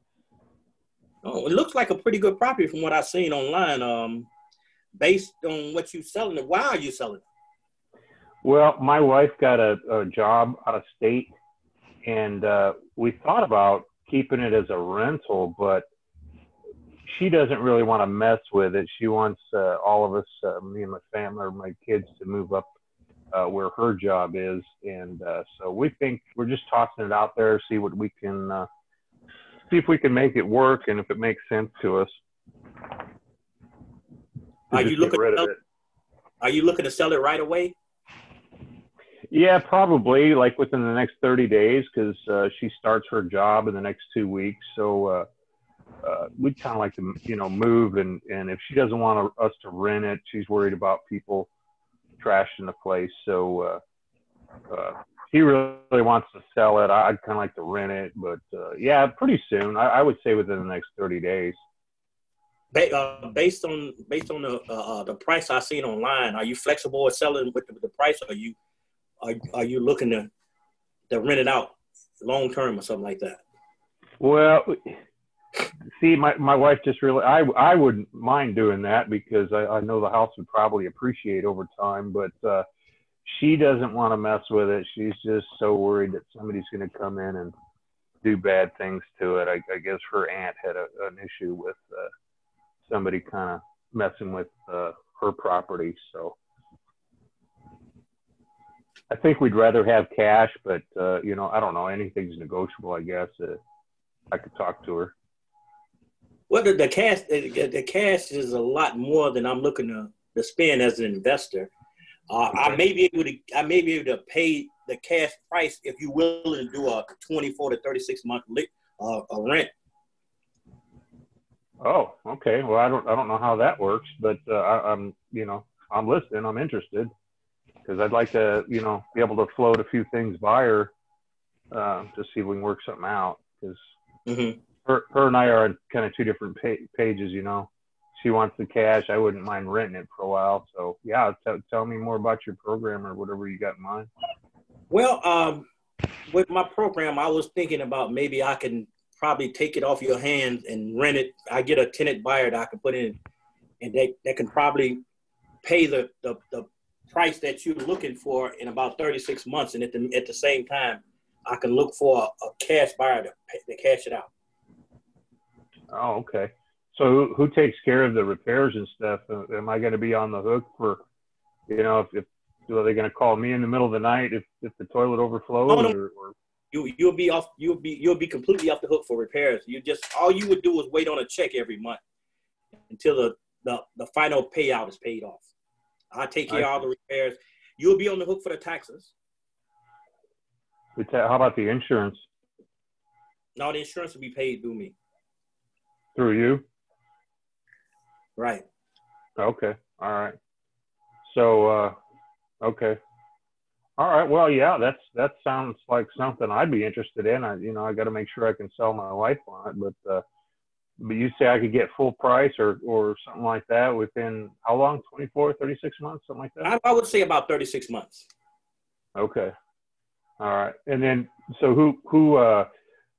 Oh, it looks like a pretty good property from what I've seen online. Um, based on what you're selling it, why are you selling it? Well, my wife got a, a job out of state, and uh, we thought about keeping it as a rental, but she doesn't really want to mess with it. She wants uh, all of us, uh, me and my family or my kids, to move up uh, where her job is. And uh, so we think we're just tossing it out there, see what we can, uh, see if we can make it work and if it makes sense to us. Are you looking to sell it? Are you looking to sell it right away? Yeah, probably like within the next thirty days, because uh, she starts her job in the next two weeks. So uh, uh, we'd kind of like to, you know, move. And, and if she doesn't want us to rent it, she's worried about people trashing the place. So uh, uh, he really wants to sell it. I'd kind of like to rent it. But uh, yeah, pretty soon. I, I would say within the next thirty days. Uh, based on based on the uh, the price I've seen online, are you flexible with selling with the price? Or are you? Are, are you looking to, to rent it out long term or something like that? Well, see, my, my wife just really, I, I wouldn't mind doing that because I, I know the house would probably appreciate over time, but uh, she doesn't want to mess with it. She's just so worried that somebody's going to come in and do bad things to it. I, I guess her aunt had a, an issue with uh, somebody kind of messing with uh, her property, so. I think we'd rather have cash, but, uh, you know, I don't know. Anything's negotiable, I guess. Uh, I could talk to her. Well, the, the cash the, the cash is a lot more than I'm looking to, to spend as an investor. Uh, okay. I may be able to I may be able to pay the cash price if you're willing to do a twenty-four to thirty-six month uh, a rent. Oh, okay. Well, I don't I don't know how that works, but uh, I, I'm you know I'm listening. I'm interested. Because I'd like to, you know, be able to float a few things by her uh, to see if we can work something out. Because mm-hmm. her, her and I are on kind of two different pa- pages, you know. She wants the cash. I wouldn't mind renting it for a while. So, yeah, t- tell me more about your program or whatever you got in mind. Well, um, with my program, I was thinking about maybe I can probably take it off your hands and rent it. I get a tenant buyer that I can put in, and they, they can probably pay the the, the price that you're looking for in about thirty-six months, and at the at the same time, I can look for a, a cash buyer to, to cash it out. Oh, okay. So who, who takes care of the repairs and stuff? Am I going to be on the hook for, you know, if, if are they going to call me in the middle of the night if, if the toilet overflows? Oh, no. or, or you you'll be off you'll be you'll be completely off the hook for repairs. You just all you would do is wait on a check every month until the the, the final payout is paid off. I take care of all the repairs. You'll be on the hook for the taxes. How about the insurance? No, the insurance will be paid through me. Through you? Right. Okay. All right. So, uh, okay. All right. Well, yeah, that's, that sounds like something I'd be interested in. I, you know, I got to make sure I can sell my life on it, but, uh, but you say I could get full price or, or something like that within how long? twenty-four, thirty-six months, something like that? I, I would say about thirty-six months. Okay. All right. And then, so who, who, uh,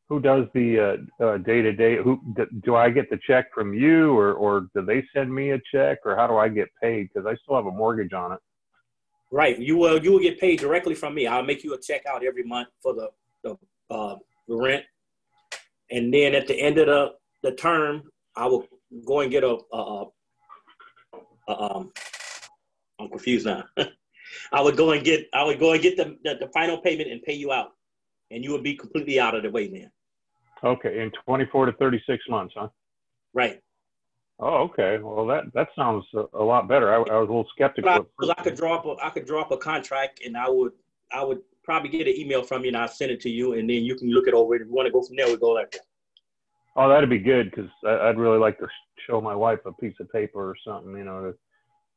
who does the uh, uh, day-to-day? Who d do I get the check from you, or, or do they send me a check, or how do I get paid? Because I still have a mortgage on it. Right. You will, you will get paid directly from me. I'll make you a check out every month for the, the uh, rent. And then at the end of the, the term, I will go and get a, a, a um, I'm confused now. I would go and get, I would go and get the, the, the final payment and pay you out. And you would be completely out of the way then. Okay, in twenty-four to thirty-six months, huh? Right. Oh, okay. Well, that that sounds a lot better. I, I was a little skeptical. I, because I could draw up, a, I could draw up a contract, and I would, I would probably get an email from you, and I'll send it to you, and then you can look it over. If you want to go from there, we'll go like that. Oh, that'd be good, because I'd really like to show my wife a piece of paper or something, you know,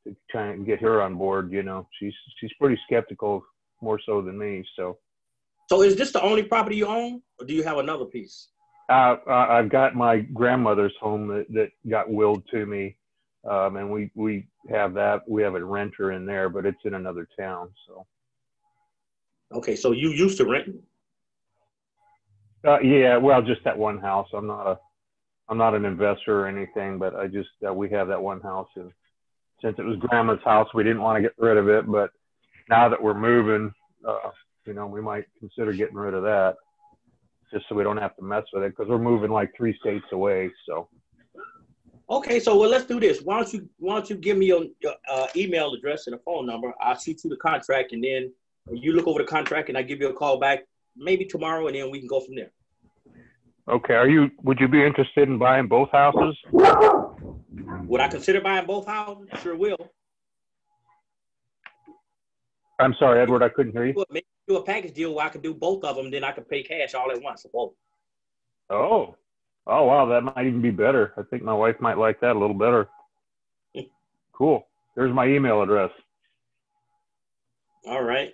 to, to try and get her on board. You know, she's she's pretty skeptical, more so than me. So. So is this the only property you own, or do you have another piece? Uh, I've got my grandmother's home that, that got willed to me, um, and we, we have that. We have a renter in there, but it's in another town. So. Okay, so you used to rent? Uh, yeah, well, just that one house. I'm not a, I'm not an investor or anything, but I just uh, we have that one house, and since it was grandma's house, we didn't want to get rid of it. But now that we're moving. Uh, You know, we might consider getting rid of that just so we don't have to mess with it, because we're moving like three states away. So, okay, so well, let's do this. Why don't you why don't you give me your, your uh, email address and a phone number? I'll shoot you the contract, and then you look over the contract, and I give you a call back maybe tomorrow, and then we can go from there. Okay, are you? Would you be interested in buying both houses? Would I consider buying both houses? Sure will. I'm sorry, Edward, I couldn't hear you. Maybe do a package deal where I could do both of them, then I could pay cash all at once for both. Oh. Oh, wow, that might even be better. I think my wife might like that a little better. Cool. Here's my email address. All right.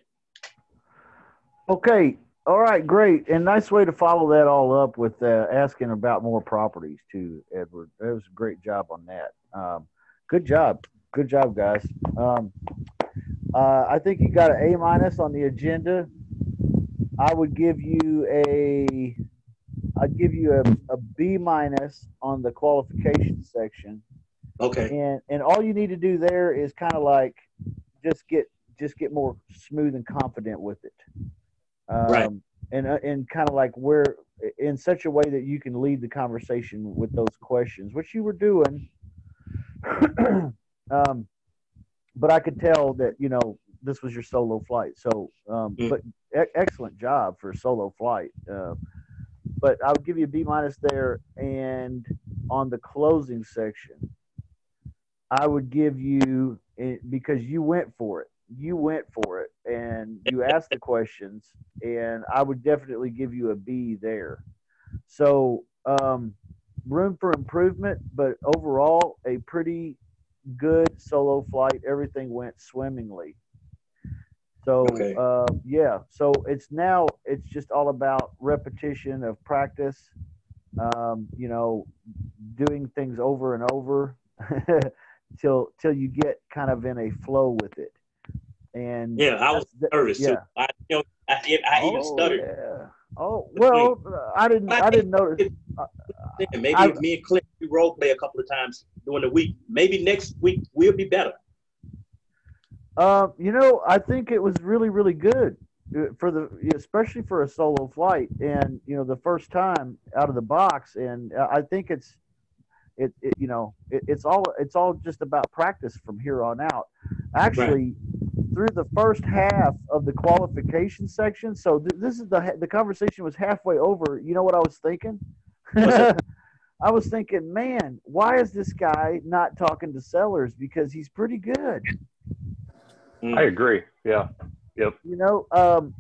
Okay. All right, great. And nice way to follow that all up with uh, asking about more properties too, Edward. That was a great job on that. Um, good job. Good job, guys. Um, Uh, I think you got an A minus on the agenda. I would give you a, I'd give you a, a B minus on the qualification section. Okay. And and all you need to do there is kind of like just get just get more smooth and confident with it, um, right? And and kind of like where in such a way that you can lead the conversation with those questions, which you were doing. um. But I could tell that, you know, this was your solo flight. So, um, mm. but e excellent job for a solo flight. Uh, but I would give you a B minus there. And on the closing section, I would give you, it, because you went for it. You went for it. And you asked the questions. And I would definitely give you a B there. So, um, room for improvement, but overall, a pretty good solo flight. Everything went swimmingly. So, okay. uh, yeah. So it's now, it's just all about repetition of practice, um, you know, doing things over and over till, till you get kind of in a flow with it. And yeah, I was nervous. Yeah. Too. I, you know, I, I oh, even stuttered. Yeah. Oh, well, I didn't, I didn't notice. Maybe I, me and Clint, we role play a couple of times during the week. Maybe next week we'll be better. Uh, you know, I think it was really, really good for the, especially for a solo flight, and you know, the first time out of the box. And I think it's, it, it you know, it, it's all, it's all just about practice from here on out. Actually, right. Through the first half of the qualification section. So th this is the the conversation was halfway over. You know what I was thinking? I was thinking, man, why is this guy not talking to sellers? Because he's pretty good. I agree. Yeah. Yep. You know, um,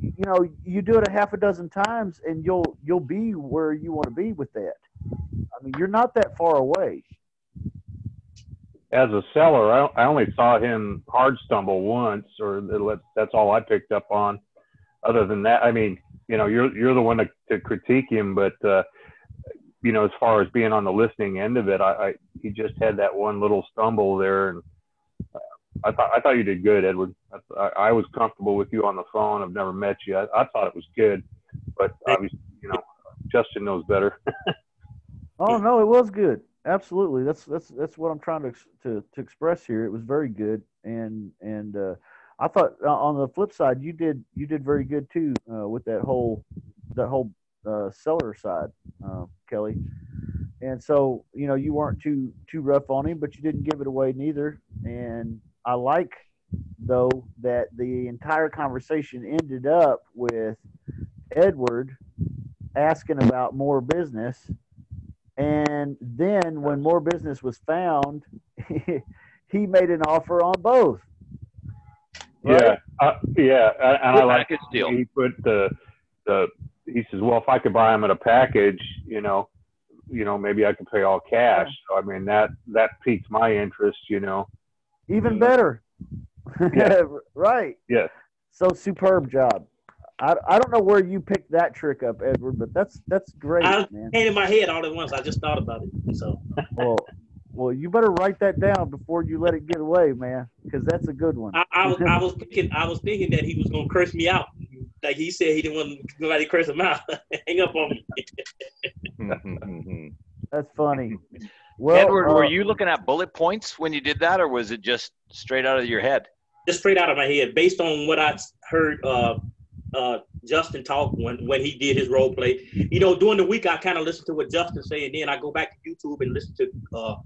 you know, you do it a half a dozen times, and you'll you'll be where you want to be with that. I mean, you're not that far away. as a seller, I, I only saw him hard stumble once, or that's all I picked up on. Other than that, I mean, you know, you're you're the one to, to critique him, but uh, you know, as far as being on the listening end of it, I, I he just had that one little stumble there, and I thought I thought you did good, Edward. I, I was comfortable with you on the phone. I've never met you. I, I thought it was good, but obviously, you know, Justin knows better. Oh no, it was good. Absolutely. That's that's that's what I'm trying to to to express here. It was very good, and and uh, I thought uh, on the flip side, you did you did very good too uh, with that whole that whole uh, seller side, uh, Kelly. And so, you know, you weren't too too rough on him, but you didn't give it away neither. And I like though that the entire conversation ended up with Edward asking about more business. And then when more business was found, he made an offer on both. Right? Yeah, uh, yeah, and I like it. He put the the he says, well, if I could buy him at a package, you know, you know, maybe I could pay all cash. So I mean, that that piqued my interest, you know. Even better. Yeah. Right. Yeah. So superb job. I, I don't know where you picked that trick up, Edward, but that's that's great, I, man. It came in my head all at once. I just thought about it. So. Well, well, you better write that down before you let it get away, man, because that's a good one. I, I was I was thinking I was thinking that he was gonna curse me out, like he said he didn't want nobody to curse him out. Hang up on me. Mm-hmm. That's funny. Well, Edward, uh, were you looking at bullet points when you did that, or was it just straight out of your head? Just straight out of my head, based on what I heard. Uh, Uh, Justin talked when, when he did his role play. You know, during the week, I kind of listened to what Justin said, and then I go back to YouTube and listen to uh,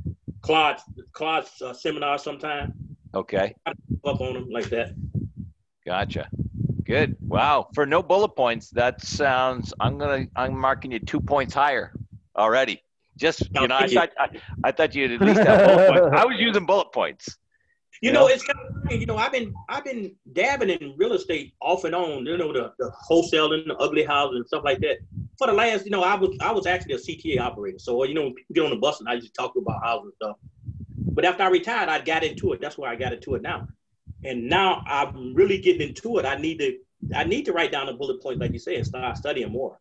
Claude's, Claude's uh, seminar sometime. Okay. I up on him like that. Gotcha. Good. Wow. For no bullet points, that sounds. I'm gonna. I'm marking you two points higher already. Just you know, I thought I, I thought you'd at least have bullet points. I was using bullet points. You know, it's kind of funny. You know, I've been I've been dabbing in real estate off and on. You know, the, the wholesaling, the ugly houses, and stuff like that. For the last, you know, I was I was actually a C T A operator. So you know, when people get on the bus and I used to talk about houses and stuff. But after I retired, I got into it. That's why I got into it now. And now I'm really getting into it. I need to I need to write down the bullet points, like you said, and start studying more.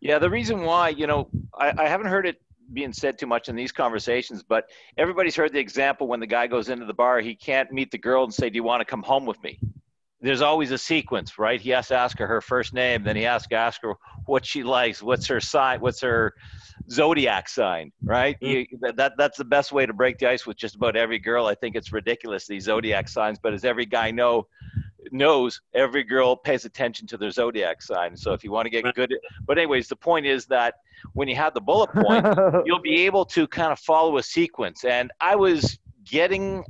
Yeah, the reason why, you know, I, I haven't heard it being said too much in these conversations, but everybody's heard the example when the guy goes into the bar, he can't meet the girl and say, do you want to come home with me? There's always a sequence, right? He has to ask her her first name, then he has to ask her what she likes, what's her sign, what's her zodiac sign, right? You, that that's the best way to break the ice with just about every girl. I think it's ridiculous, these zodiac signs, but as every guy know knows, every girl pays attention to their zodiac sign. So if you want to get good, but anyways, the point is that when you have the bullet point, you'll be able to kind of follow a sequence. And I was getting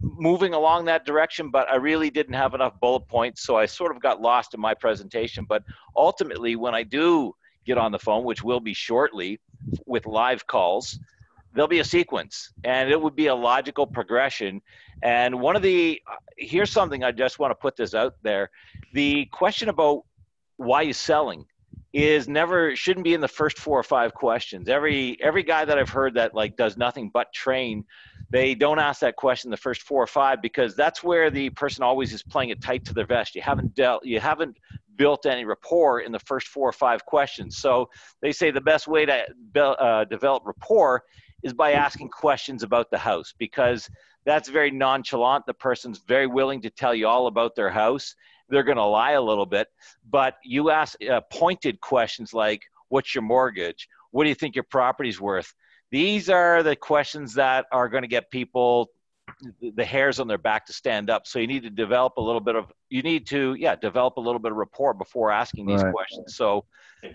moving along that direction, but I really didn't have enough bullet points. So I sort of got lost in my presentation. But ultimately, when I do get on the phone, which will be shortly with live calls, there'll be a sequence, and it would be a logical progression. And one of the, here's something I just want to put this out there. The question about why you're selling is never, shouldn't be in the first four or five questions. Every every guy that I've heard that like does nothing but train, they don't ask that question the first four or five, because that's where the person always is playing it tight to their vest. You haven't dealt, you haven't built any rapport in the first four or five questions. So they say the best way to be, uh, develop rapport is by asking questions about the house, because that's very nonchalant. The person's very willing to tell you all about their house. They're going to lie a little bit, but you ask uh, pointed questions like, what's your mortgage? What do you think your property's worth? These are the questions that are going to get people the hairs on their back to stand up. So you need to develop a little bit of, you need to, yeah, develop a little bit of rapport before asking these right questions. So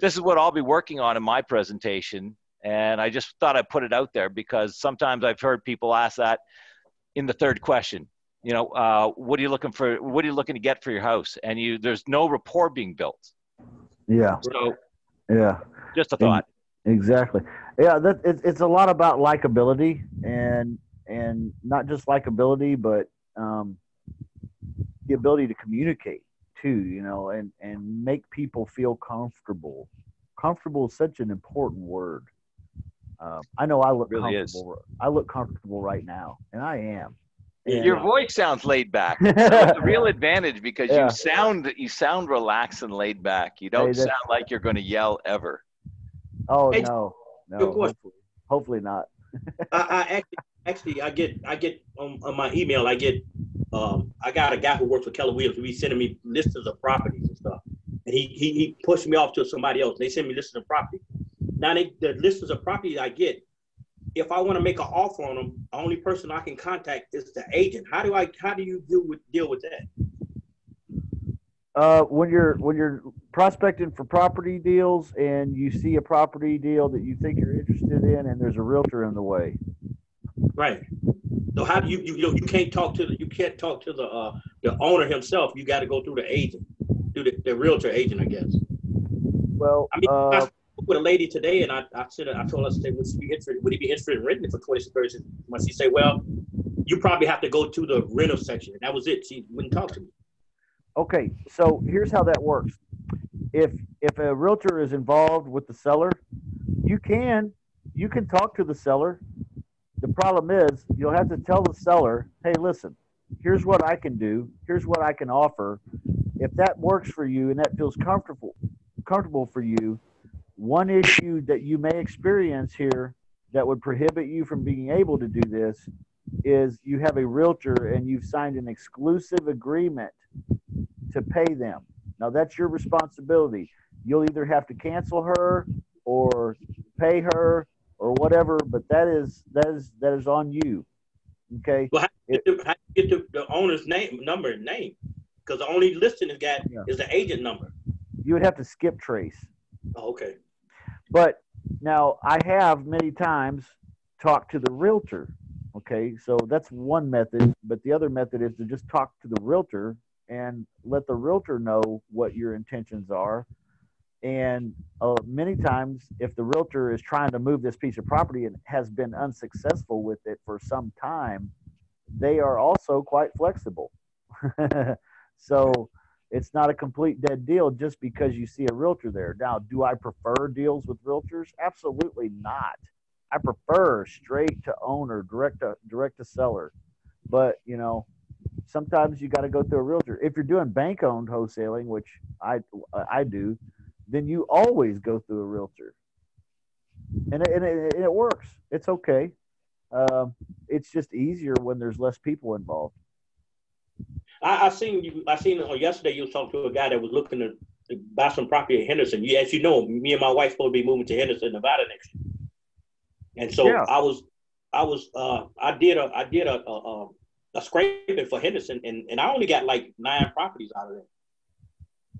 this is what I'll be working on in my presentation. And I just thought I'd put it out there, because sometimes I've heard people ask that in the third question. You know, uh, what are you looking for? What are you looking to get for your house? And you, there's no rapport being built. Yeah. So, yeah. Just a thought. Exactly. Yeah. That it's, it's a lot about likability, and and not just likability, but um, the ability to communicate too. You know, and and make people feel comfortable. Comfortable is such an important word. Um, I know I look really comfortable. Is. I look comfortable right now, and I am. And your voice sounds laid back. That's a real advantage because yeah. you sound you sound relaxed and laid back. You don't hey, sound like you're going to yell ever. Oh hey, no, no. Hopefully, hopefully not. I, I actually, actually, I get, I get on, on my email. I get, um, I got a guy who works for Keller Williams. He's sending me lists of properties and stuff, and he he, he pushed me off to somebody else. They send me lists of properties. Now they, the lists of properties I get. If I want to make an offer on them, the only person I can contact is the agent. How do I? How do you deal with deal with that? Uh, when you're when you're prospecting for property deals and you see a property deal that you think you're interested in, and there's a realtor in the way, right? So how do you you you can't talk to the you can't talk to the uh, the owner himself. You got to go through the agent, through the, the realtor agent, I guess. Well, I mean. Uh, with a lady today, and I, I said I told her today, would she be interested? Would he be interested in renting it for twenty thirty? When she said, "Well, you probably have to go to the rental section," and that was it. She wouldn't talk to me. Okay, so here's how that works. If if a realtor is involved with the seller, you can you can talk to the seller. The problem is you'll have to tell the seller, "Hey, listen, here's what I can do. Here's what I can offer. If that works for you and that feels comfortable comfortable for you." One issue that you may experience here that would prohibit you from being able to do this is you have a realtor and you've signed an exclusive agreement to pay them. Now, that's your responsibility. You'll either have to cancel her or pay her or whatever, but that is that is, that is on you, okay? Well, how do you get, the, do you get the, the owner's name, number and name? Because the only listing is got yeah. is the agent number. You would have to skip trace. Oh, okay. But now I have many times talked to the realtor, okay? So that's one method, but the other method is to just talk to the realtor and let the realtor know what your intentions are. And uh, many times if the realtor is trying to move this piece of property and has been unsuccessful with it for some time, they are also quite flexible. So it's not a complete dead deal just because you see a realtor there. Now, do I prefer deals with realtors? Absolutely not. I prefer straight to owner, direct to, direct to seller. But, you know, sometimes you got to go through a realtor. If you're doing bank-owned wholesaling, which I, I do, then you always go through a realtor. And it, and it, and it works. It's okay. Um, it's just easier when there's less people involved. I, I seen you. I seen oh, yesterday you were talking to a guy that was looking to, to buy some property in Henderson. You, as you know, me and my wife supposed to be moving to Henderson, Nevada next year. And so yeah. I was, I was, uh, I did a, I did a, a, a scraping for Henderson, and, and I only got like nine properties out of it.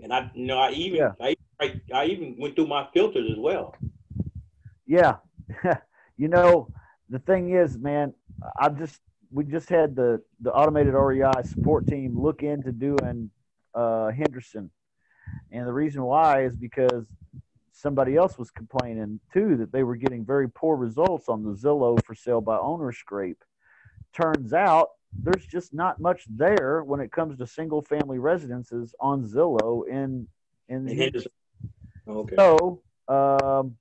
And I, you know, I even, yeah. I, I, I even went through my filters as well. Yeah, you know, the thing is, man, I just. We just had the, the automated R E I support team look into doing uh, Henderson. And the reason why is because somebody else was complaining, too, that they were getting very poor results on the Zillow for sale by owner scrape. Turns out there's just not much there when it comes to single-family residences on Zillow in, in the Henderson. Okay. So um,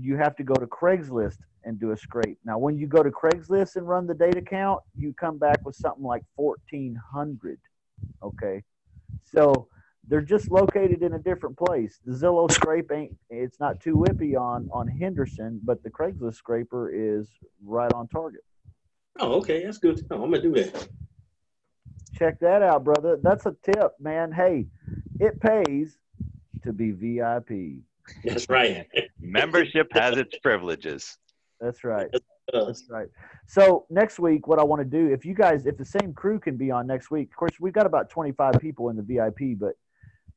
you have to go to Craigslist and do a scrape. Now, when you go to Craigslist and run the data count, you come back with something like fourteen hundred, okay? So they're just located in a different place. The Zillow scrape ain't, it's not too whippy on, on Henderson, but the Craigslist scraper is right on target. Oh, okay, that's good to know. I'm gonna do that. Check that out, brother. That's a tip, man. Hey, it pays to be V I P. That's right. Membership has its privileges. That's right. That's right. So next week, what I want to do, if you guys, if the same crew can be on next week, of course, we've got about twenty-five people in the V I P, but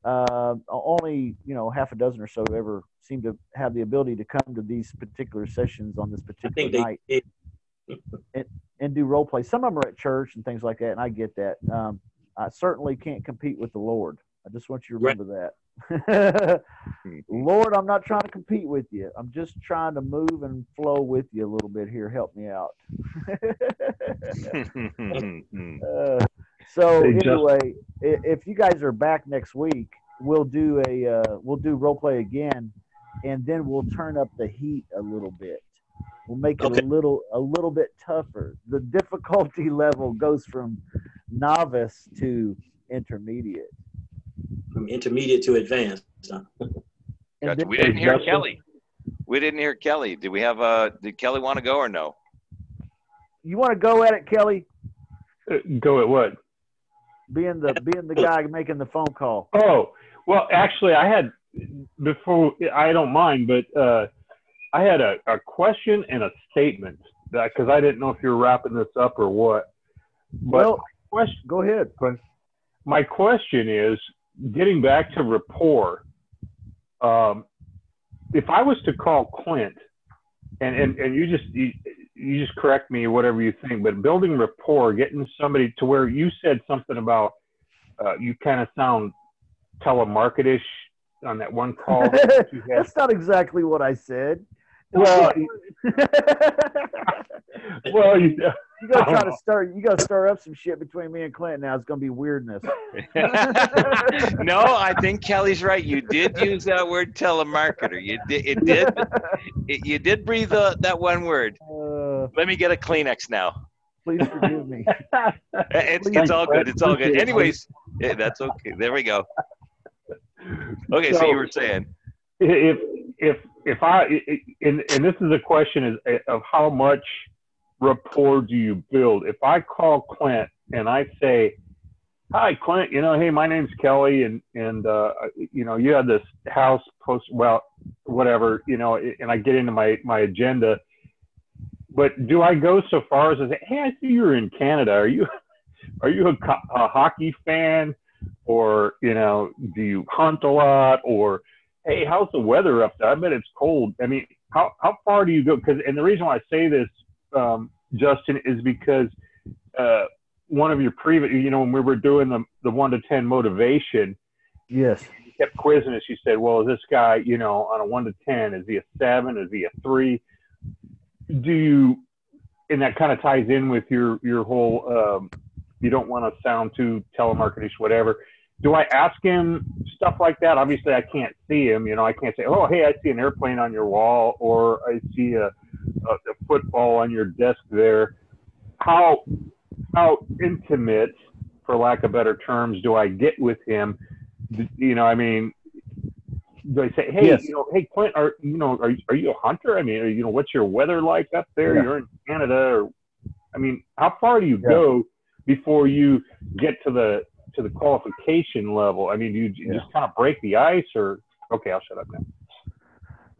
uh, only, you know, half a dozen or so ever seem to have the ability to come to these particular sessions on this particular night and, and do role play. Some of them are at church and things like that, and I get that. Um, I certainly can't compete with the Lord. I just want you to remember right. that. Lord, I'm not trying to compete with you. I'm just trying to move and flow with you a little bit here. Help me out. uh, so anyway, if you guys are back next week, we'll do a uh, we'll do role play again, and then we'll turn up the heat a little bit. We'll make it okay. a little a little bit tougher. The difficulty level goes from novice to intermediate. From intermediate to advanced. Gotcha. We didn't hear Kelly. We didn't hear Kelly. Did we have uh did Kelly want to go or no? You want to go at it, Kelly? Go at what? Being the being the guy making the phone call. Oh, well, actually, I had before. I don't mind, but uh, I had a, a question and a statement because I didn't know if you were wrapping this up or what. But well, question, go ahead. My question is getting back to rapport. Um, if I was to call Clint, and and and you just you, you just correct me, whatever you think, but building rapport, getting somebody to where you said something about uh, you kind of sound telemarketish on that one call. That That's not exactly what I said. Well, well, you, you gotta try to start. You gotta stir up some shit between me and Clint. Now it's gonna be weirdness. No, I think Kelly's right. You did use that word telemarketer. You did. It did. It, you did breathe uh, that one word. Uh, Let me get a Kleenex now. Please forgive me. It's, it's all good. It's all good. Anyways, yeah, that's okay. There we go. Okay, so, so you were saying if if if I and and this is a question is of how much rapport do you build? If I call Clint and I say, "Hi, Clint, you know, hey, my name's Kelly, and and uh, you know, you had this house post, well, whatever, you know," and I get into my my agenda. But do I go so far as to say, "Hey, I see you're in Canada. Are you are you a, a hockey fan?" Or, you know, do you hunt a lot? Or, hey, how's the weather up there? I bet it's cold. I mean, how, how far do you go? Because, and the reason why I say this, um, Justin, is because uh, one of your previous, you know, when we were doing the, the one to ten motivation. Yes. You kept quizzing us. You said, well, is this guy, you know, on a one to ten, is he a seven? Is he a three? Do you, and that kind of ties in with your, your whole um, you don't want to sound too telemarketish, whatever. Do I ask him stuff like that? Obviously, I can't see him. You know, I can't say, oh, hey, I see an airplane on your wall, or I see a, a, a football on your desk there. How how intimate, for lack of better terms, do I get with him? You know, I mean, do I say, hey, yes. you know, hey, Clint, are you know, are are you a hunter? I mean, are, you know, what's your weather like up there? Yeah. You're in Canada, or I mean, how far do you yeah. go before you get to the to the qualification level? I mean, do you, you yeah. just kind of break the ice, or okay, I'll shut up now.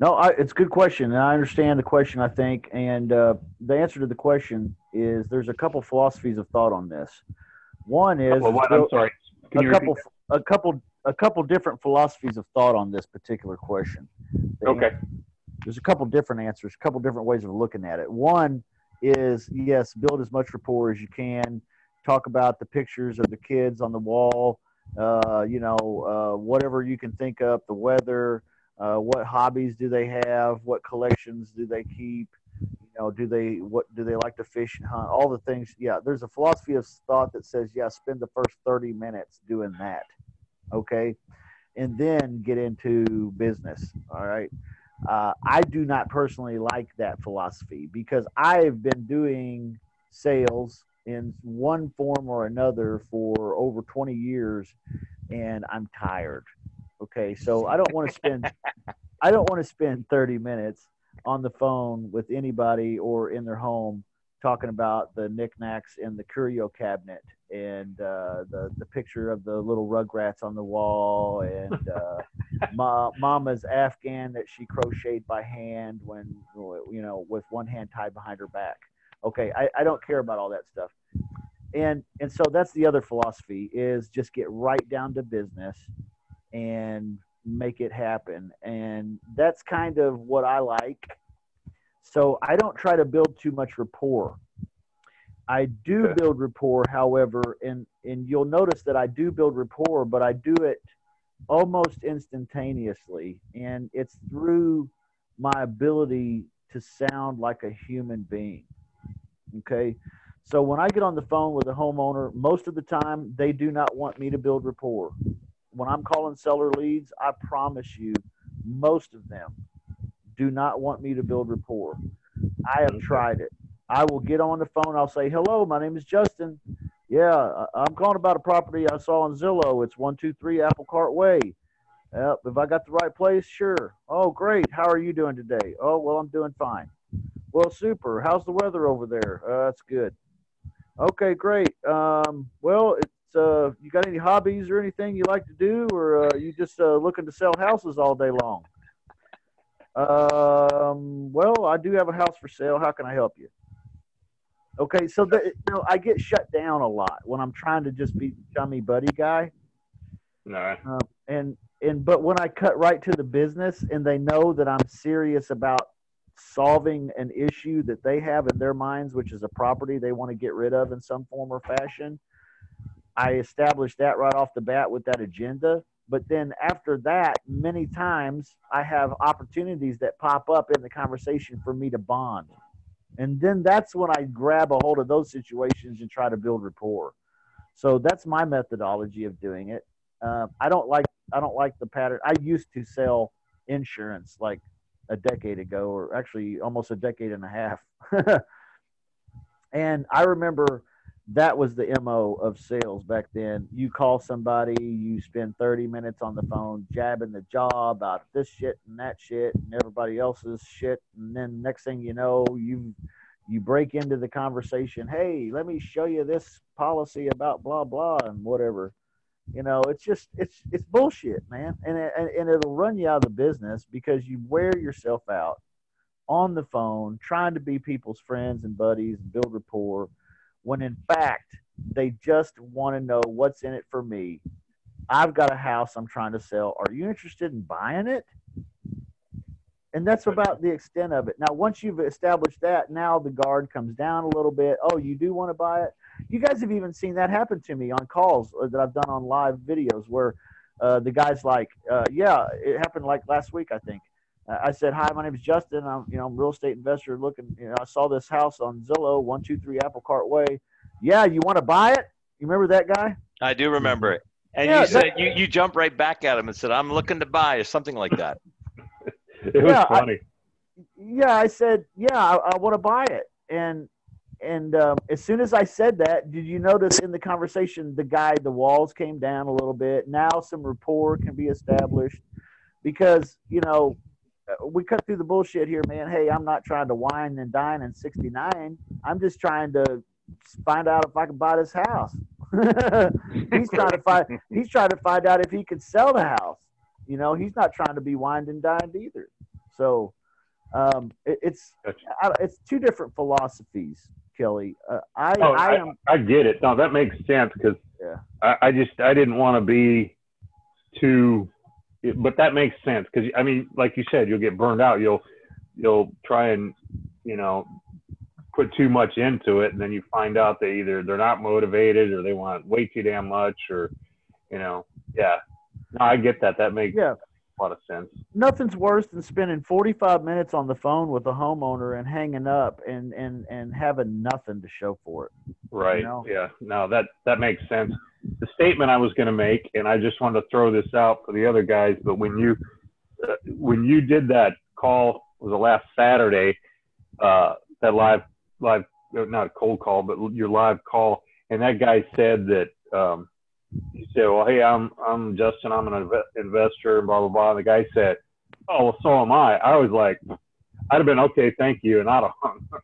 No, I, it's a good question, and I understand the question, I think. And uh, the answer to the question is there's a couple philosophies of thought on this. One is well, what? I'm sorry. Can a couple, a couple, a couple different philosophies of thought on this particular question. The okay. Answer, there's a couple different answers, a couple different ways of looking at it. One is yes, build as much rapport as you can. Talk about the pictures of the kids on the wall, uh, you know, uh, whatever you can think of, the weather, uh, what hobbies do they have, what collections do they keep, you know, do they what do they like to fish and hunt, all the things. Yeah, there's a philosophy of thought that says, yeah, spend the first thirty minutes doing that, okay, and then get into business, all right. Uh, I do not personally like that philosophy because I've been doing sales in one form or another for over twenty years, and I'm tired. Okay, so I don't want to spend I don't want to spend thirty minutes on the phone with anybody or in their home talking about the knickknacks in the curio cabinet and uh, the the picture of the little rugrats on the wall and uh, ma- mama's Afghan that she crocheted by hand when you know with one hand tied behind her back. Okay, I, I don't care about all that stuff. And and so that's the other philosophy is just get right down to business and make it happen. And that's kind of what I like. So I don't try to build too much rapport. I do build rapport, however, and, and you'll notice that I do build rapport, but I do it almost instantaneously. And it's through my ability to sound like a human being. Okay, so when I get on the phone with a homeowner, most of the time they do not want me to build rapport. When I'm calling seller leads, I promise you, most of them do not want me to build rapport. I have tried it. I will get on the phone. I'll say, hello, my name is Justin. Yeah, I'm calling about a property I saw on Zillow. It's one two three Apple Cart Way. Yep, if I got the right place, sure. Oh, great. How are you doing today? Oh, well, I'm doing fine. Well, super. How's the weather over there? Uh, that's good. Okay, great. Um, well, it's uh, you got any hobbies or anything you like to do, or uh, you just uh, looking to sell houses all day long? Um, well, I do have a house for sale. How can I help you? Okay, so the, you know, I get shut down a lot when I'm trying to just be the chummy buddy guy. No. Um, and and but when I cut right to the business, and they know that I'm serious about solving an issue that they have in their minds, which is a property they want to get rid of in some form or fashion, I establish that right off the bat with that agenda. But then after that, many times I have opportunities that pop up in the conversation for me to bond. And then that's when I grab a hold of those situations and try to build rapport. So that's my methodology of doing it. Uh, I don't like I don't like the pattern. I used to sell insurance like a decade ago, or actually almost a decade and a half. And I remember that was the M O of sales back then. You call somebody, you spend thirty minutes on the phone jabbing the jaw about this shit and that shit and everybody else's shit. And then next thing you know, you you break into the conversation. Hey, let me show you this policy about blah, blah, and whatever. You know, it's just, it's it's bullshit, man. And, it, and it'll run you out of the business because you wear yourself out on the phone trying to be people's friends and buddies and build rapport, when in fact, they just want to know what's in it for me. I've got a house I'm trying to sell. Are you interested in buying it? And that's about the extent of it. Now, once you've established that, now the guard comes down a little bit. Oh, you do want to buy it? You guys have even seen that happen to me on calls that I've done on live videos where uh, the guy's like, uh, yeah, it happened like last week, I think. I said, hi, my name is Justin. I'm, you know, I'm a real estate investor looking, you know, I saw this house on Zillow, one two three Apple Cart Way. Yeah, you want to buy it? You remember that guy? I do remember it. And yeah, you said, that, you, you jumped right back at him and said, I'm looking to buy, or something like that. It was yeah, funny. I, yeah, I said, yeah, I, I want to buy it. And and um, as soon as I said that, did you notice in the conversation, the guy, the walls came down a little bit. Now some rapport can be established because, you know, we cut through the bullshit here, man. Hey, I'm not trying to wine and dine in sixty-nine. I'm just trying to find out if I can buy this house. he's trying to find he's trying to find out if he can sell the house. You know, he's not trying to be wined and dined either. So um, it, it's gotcha. I, it's two different philosophies, Kelly. Uh, I, oh, I, I am. I get it. No, that makes sense because yeah. I, I just I didn't want to be too. But that makes sense because, I mean, like you said, you'll get burned out. You'll you'll try and, you know, put too much into it, and then you find out that either they're not motivated or they want way too damn much or, you know, yeah. No, I get that. That makes yeah. a lot of sense. Nothing's worse than spending forty-five minutes on the phone with a homeowner and hanging up and, and, and having nothing to show for it. Right. You know? Yeah. No, that, that makes sense. The statement I was going to make, and I just wanted to throw this out for the other guys, but when you uh, when you did that call, it was the last Saturday, uh, that live, live not a cold call, but your live call, and that guy said that um, he said, well, hey, I'm I'm Justin, I'm an inv- investor, blah, blah, blah. And the guy said, oh, well, so am I. I was like, I'd have been, okay, thank you, and I'd have hung up.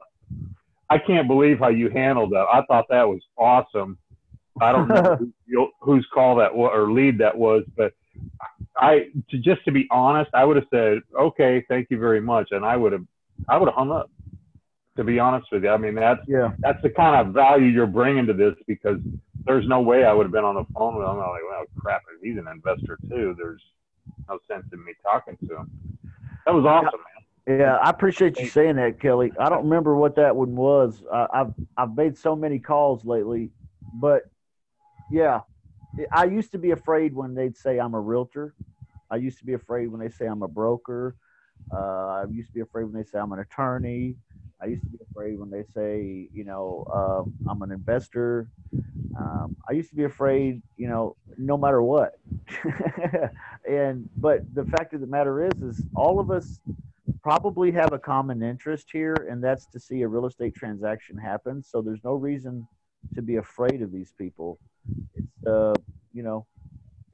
I can't believe how you handled that. I thought that was awesome. I don't know who, whose call that was or lead that was, but I to, just to be honest, I would have said, "Okay, thank you very much," and I would have, I would have hung up. To be honest with you, I mean that's yeah. that's the kind of value you're bringing to this because there's no way I would have been on the phone with him. I'm like, "Well, crap, he's an investor too. There's no sense in me talking to him." That was awesome, man. Yeah, I appreciate you saying that, Kelly. I don't remember what that one was. Uh, I've I've made so many calls lately, but. Yeah, I used to be afraid when they'd say I'm a realtor. I used to be afraid when they say I'm a broker. Uh, I used to be afraid when they say I'm an attorney. I used to be afraid when they say, you know, uh, I'm an investor. Um, I used to be afraid, you know, no matter what. And but the fact of the matter is, is all of us probably have a common interest here, and that's to see a real estate transaction happen. So there's no reason to be afraid of these people. It's, uh, you know,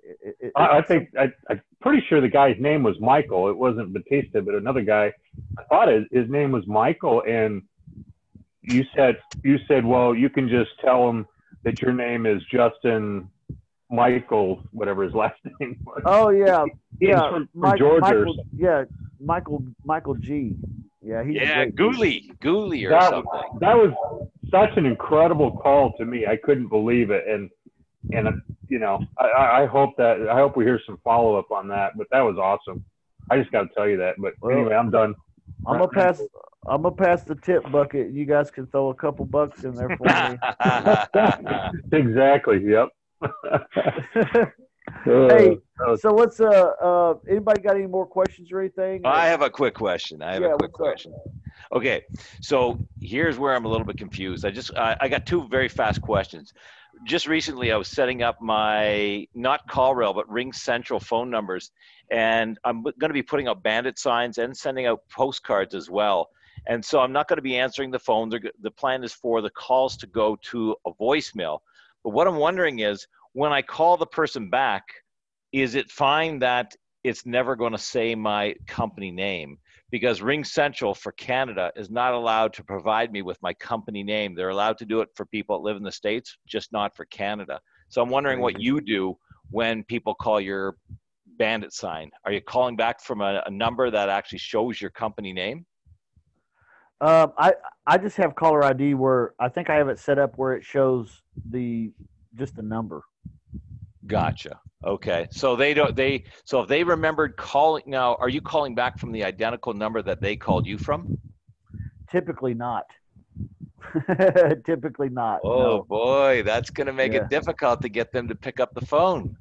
it, it, I, I think I, I'm pretty sure the guy's name was Michael. It wasn't Batista, but another guy. I thought his, his name was Michael, and you said you said, well, you can just tell him that your name is Justin Michael, whatever his last name was. Oh yeah, he, yeah, from, from Mike, Georgia. Michael, yeah, Michael Michael G. Yeah, he's yeah, Gooley, Gooley or that, something. That was such an incredible call to me. I couldn't believe it, and and you know, I, I hope that I hope we hear some follow up on that. But that was awesome. I just got to tell you that. But well, anyway, I'm done. I'm gonna pass. I'm gonna pass the tip bucket. You guys can throw a couple bucks in there for me. Exactly. Yep. Hey, so what's uh uh anybody got any more questions or anything? I have a quick question. I have yeah, a quick question. Up? Okay, so here's where I'm a little bit confused. I just I, I got two very fast questions. Just recently, I was setting up my not CallRail but RingCentral phone numbers, and I'm going to be putting out bandit signs and sending out postcards as well. And so I'm not going to be answering the phones. The plan is for the calls to go to a voicemail. But what I'm wondering is, when I call the person back, is it fine that it's never going to say my company name? Because RingCentral for Canada is not allowed to provide me with my company name. They're allowed to do it for people that live in the States, just not for Canada. So I'm wondering what you do when people call your bandit sign. Are you calling back from a, a number that actually shows your company name? Um, I, I just have caller I D where I think I have it set up where it shows the just the number. Gotcha. Okay. So they don't, they, so if they remembered calling, now, are you calling back from the identical number that they called you from? Typically not. Typically not. Oh no. Boy, that's going to make yeah. it difficult to get them to pick up the phone.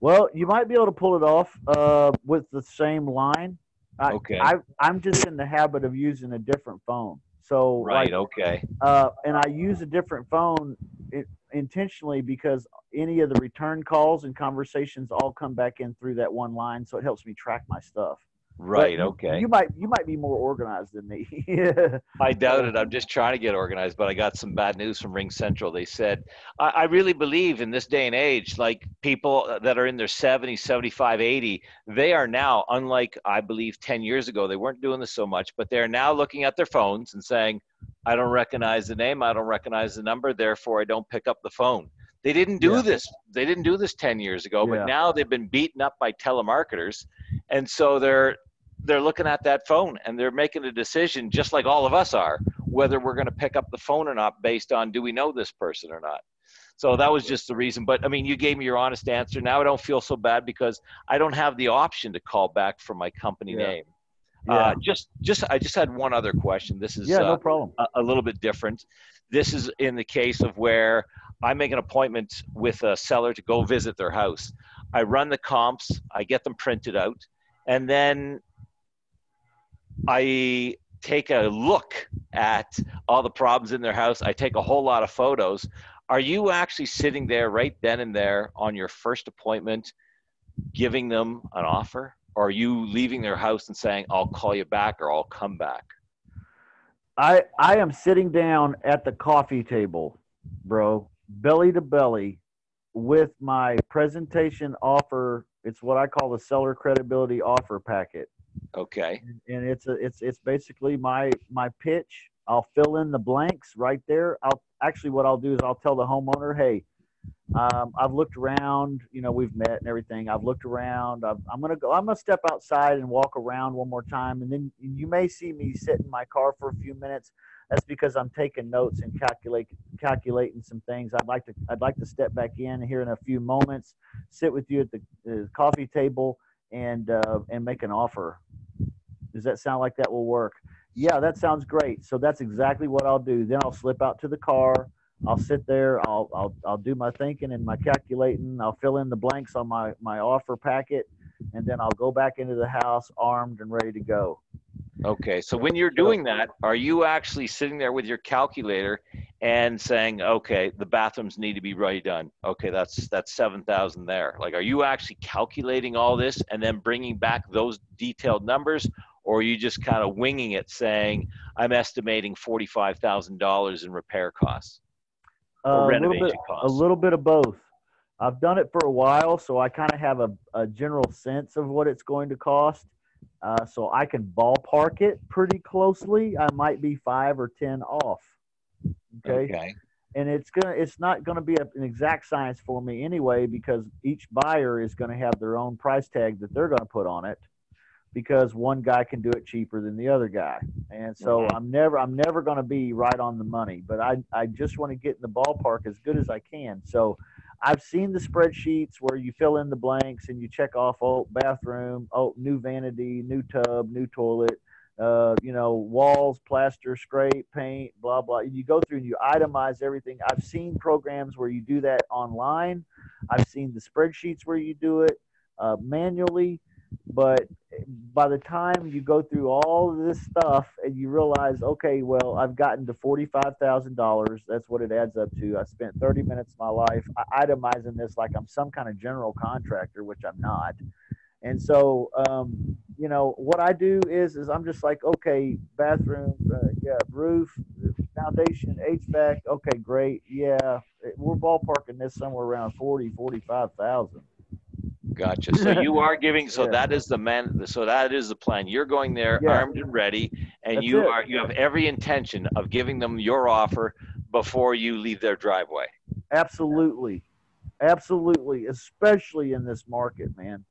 Well, you might be able to pull it off uh, with the same line. I, okay. I, I'm just in the habit of using a different phone. So right. Like, okay. Uh, and I use a different phone it, intentionally because any of the return calls and conversations all come back in through that one line. So it helps me track my stuff. Right. But okay. You, you might, you might be more organized than me. Yeah. I doubt it. I'm just trying to get organized, but I got some bad news from RingCentral. They said, I, I really believe in this day and age, like people that are in their seventies, seventy-five, eighty, they are now, unlike I believe ten years ago, they weren't doing this so much, but they're now looking at their phones and saying, I don't recognize the name. I don't recognize the number. Therefore I don't pick up the phone. They didn't do yeah. this. They didn't do this ten years ago, yeah. but now they've been beaten up by telemarketers. And so they're, they're looking at that phone and they're making a decision, just like all of us are, whether we're going to pick up the phone or not based on do we know this person or not. So that was just the reason. But I mean, you gave me your honest answer. Now I don't feel so bad because I don't have the option to call back from my company yeah. name. Yeah. Uh, just, just, I just had one other question. This is yeah, uh, no problem. A, a little bit different. This is in the case of where I make an appointment with a seller to go visit their house. I run the comps, I get them printed out, and then I take a look at all the problems in their house. I take a whole lot of photos. Are you actually sitting there right then and there on your first appointment, giving them an offer? Or are you leaving their house and saying, I'll call you back or I'll come back? I, I am sitting down at the coffee table, bro, belly to belly with my presentation offer. It's what I call the seller credibility offer packet. Okay. And, and it's a, it's it's basically my my pitch. I'll fill in the blanks right there. I'll actually what I'll do is I'll tell the homeowner, hey, um, I've looked around. You know, we've met and everything. I've looked around. I've, I'm gonna go. I'm gonna step outside and walk around one more time, and then you may see me sit in my car for a few minutes. That's because I'm taking notes and calculate, calculating some things. I'd like to I'd like to step back in here in a few moments, sit with you at the, the coffee table, and uh, and make an offer. Does that sound like that will work? Yeah, that sounds great. So that's exactly what I'll do. Then I'll slip out to the car. I'll sit there. I'll I'll I'll do my thinking and my calculating. I'll fill in the blanks on my my offer packet, and then I'll go back into the house armed and ready to go. Okay, so when you're doing that, are you actually sitting there with your calculator and saying, okay, the bathrooms need to be redone. Okay, that's that's seven thousand there. Like, are you actually calculating all this and then bringing back those detailed numbers, or are you just kind of winging it saying, I'm estimating forty-five thousand dollars in repair costs or uh, renovation a bit, costs? A little bit of both. I've done it for a while, so I kind of have a, a general sense of what it's going to cost. Uh, so I can ballpark it pretty closely. I might be five or ten off. Okay. Okay. And it's gonna, it's not going to be a, an exact science for me anyway, because each buyer is going to have their own price tag that they're going to put on it, because one guy can do it cheaper than the other guy. And so okay. I'm never, I'm never going to be right on the money, but I, I just want to get in the ballpark as good as I can. So I've seen the spreadsheets where you fill in the blanks and you check off, oh, bathroom, oh, new vanity, new tub, new toilet, uh, you know, walls, plaster, scrape, paint, blah, blah. You go through and you itemize everything. I've seen programs where you do that online. I've seen the spreadsheets where you do it uh, manually. But by the time you go through all of this stuff and you realize, okay, well, I've gotten to forty-five thousand dollars. That's what it adds up to. I spent thirty minutes of my life itemizing this like I'm some kind of general contractor, which I'm not. And so, um, you know, what I do is is I'm just like, okay, bathroom, uh, yeah, roof, foundation, H V A C. Okay, great. Yeah, we're ballparking this somewhere around forty, forty-five thousand. Gotcha. So you are giving. So yeah. that is the man. So that is the plan. You're going there yeah. armed and ready, and That's you it. are you have every intention of giving them your offer before you leave their driveway. Absolutely, absolutely. Especially in this market, man,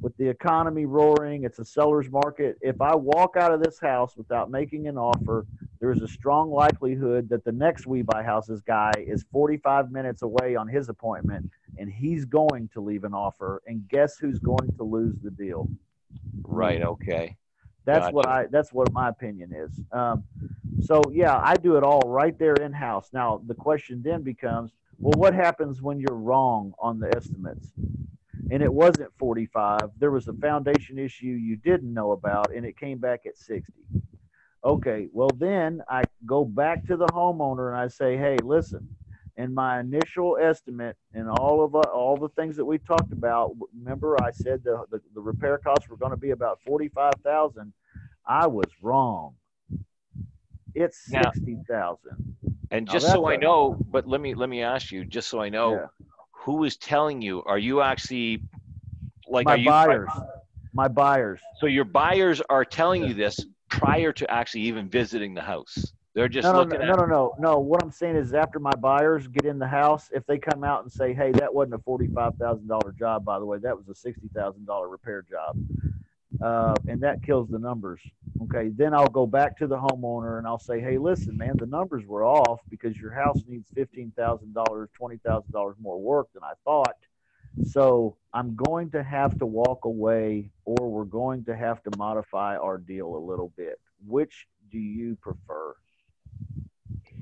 with the economy roaring, it's a seller's market. If I walk out of this house without making an offer, there is a strong likelihood that the next We Buy Houses guy is forty-five minutes away on his appointment, and he's going to leave an offer, and guess who's going to lose the deal? Right. Okay. That's gotcha. what I, that's what my opinion is. Um, so yeah, I do it all right there in house. Now the question then becomes, well, what happens when you're wrong on the estimates? And it wasn't forty-five. There was a foundation issue you didn't know about, and it came back at sixty. Okay. Well, then I go back to the homeowner and I say, hey, listen, in my initial estimate and all of uh, all the things that we talked about, remember I said the, the, the repair costs were going to be about forty-five thousand dollars. I was wrong. It's sixty thousand dollars. And just so I know, but let me let me ask you, just so I know, yeah. who is telling you? Are you actually like my are buyers? You, my buyers. So your buyers are telling yeah. you this prior to actually even visiting the house. They're just no, no, looking no, at no, no, no, no. What I'm saying is, after my buyers get in the house, if they come out and say, "Hey, that wasn't a forty-five thousand dollars job, by the way, that was a sixty thousand dollars repair job," uh, and that kills the numbers. Okay, then I'll go back to the homeowner and I'll say, "Hey, listen, man, the numbers were off because your house needs fifteen thousand dollars, twenty thousand dollars more work than I thought. So I'm going to have to walk away, or we're going to have to modify our deal a little bit. Which do you prefer?"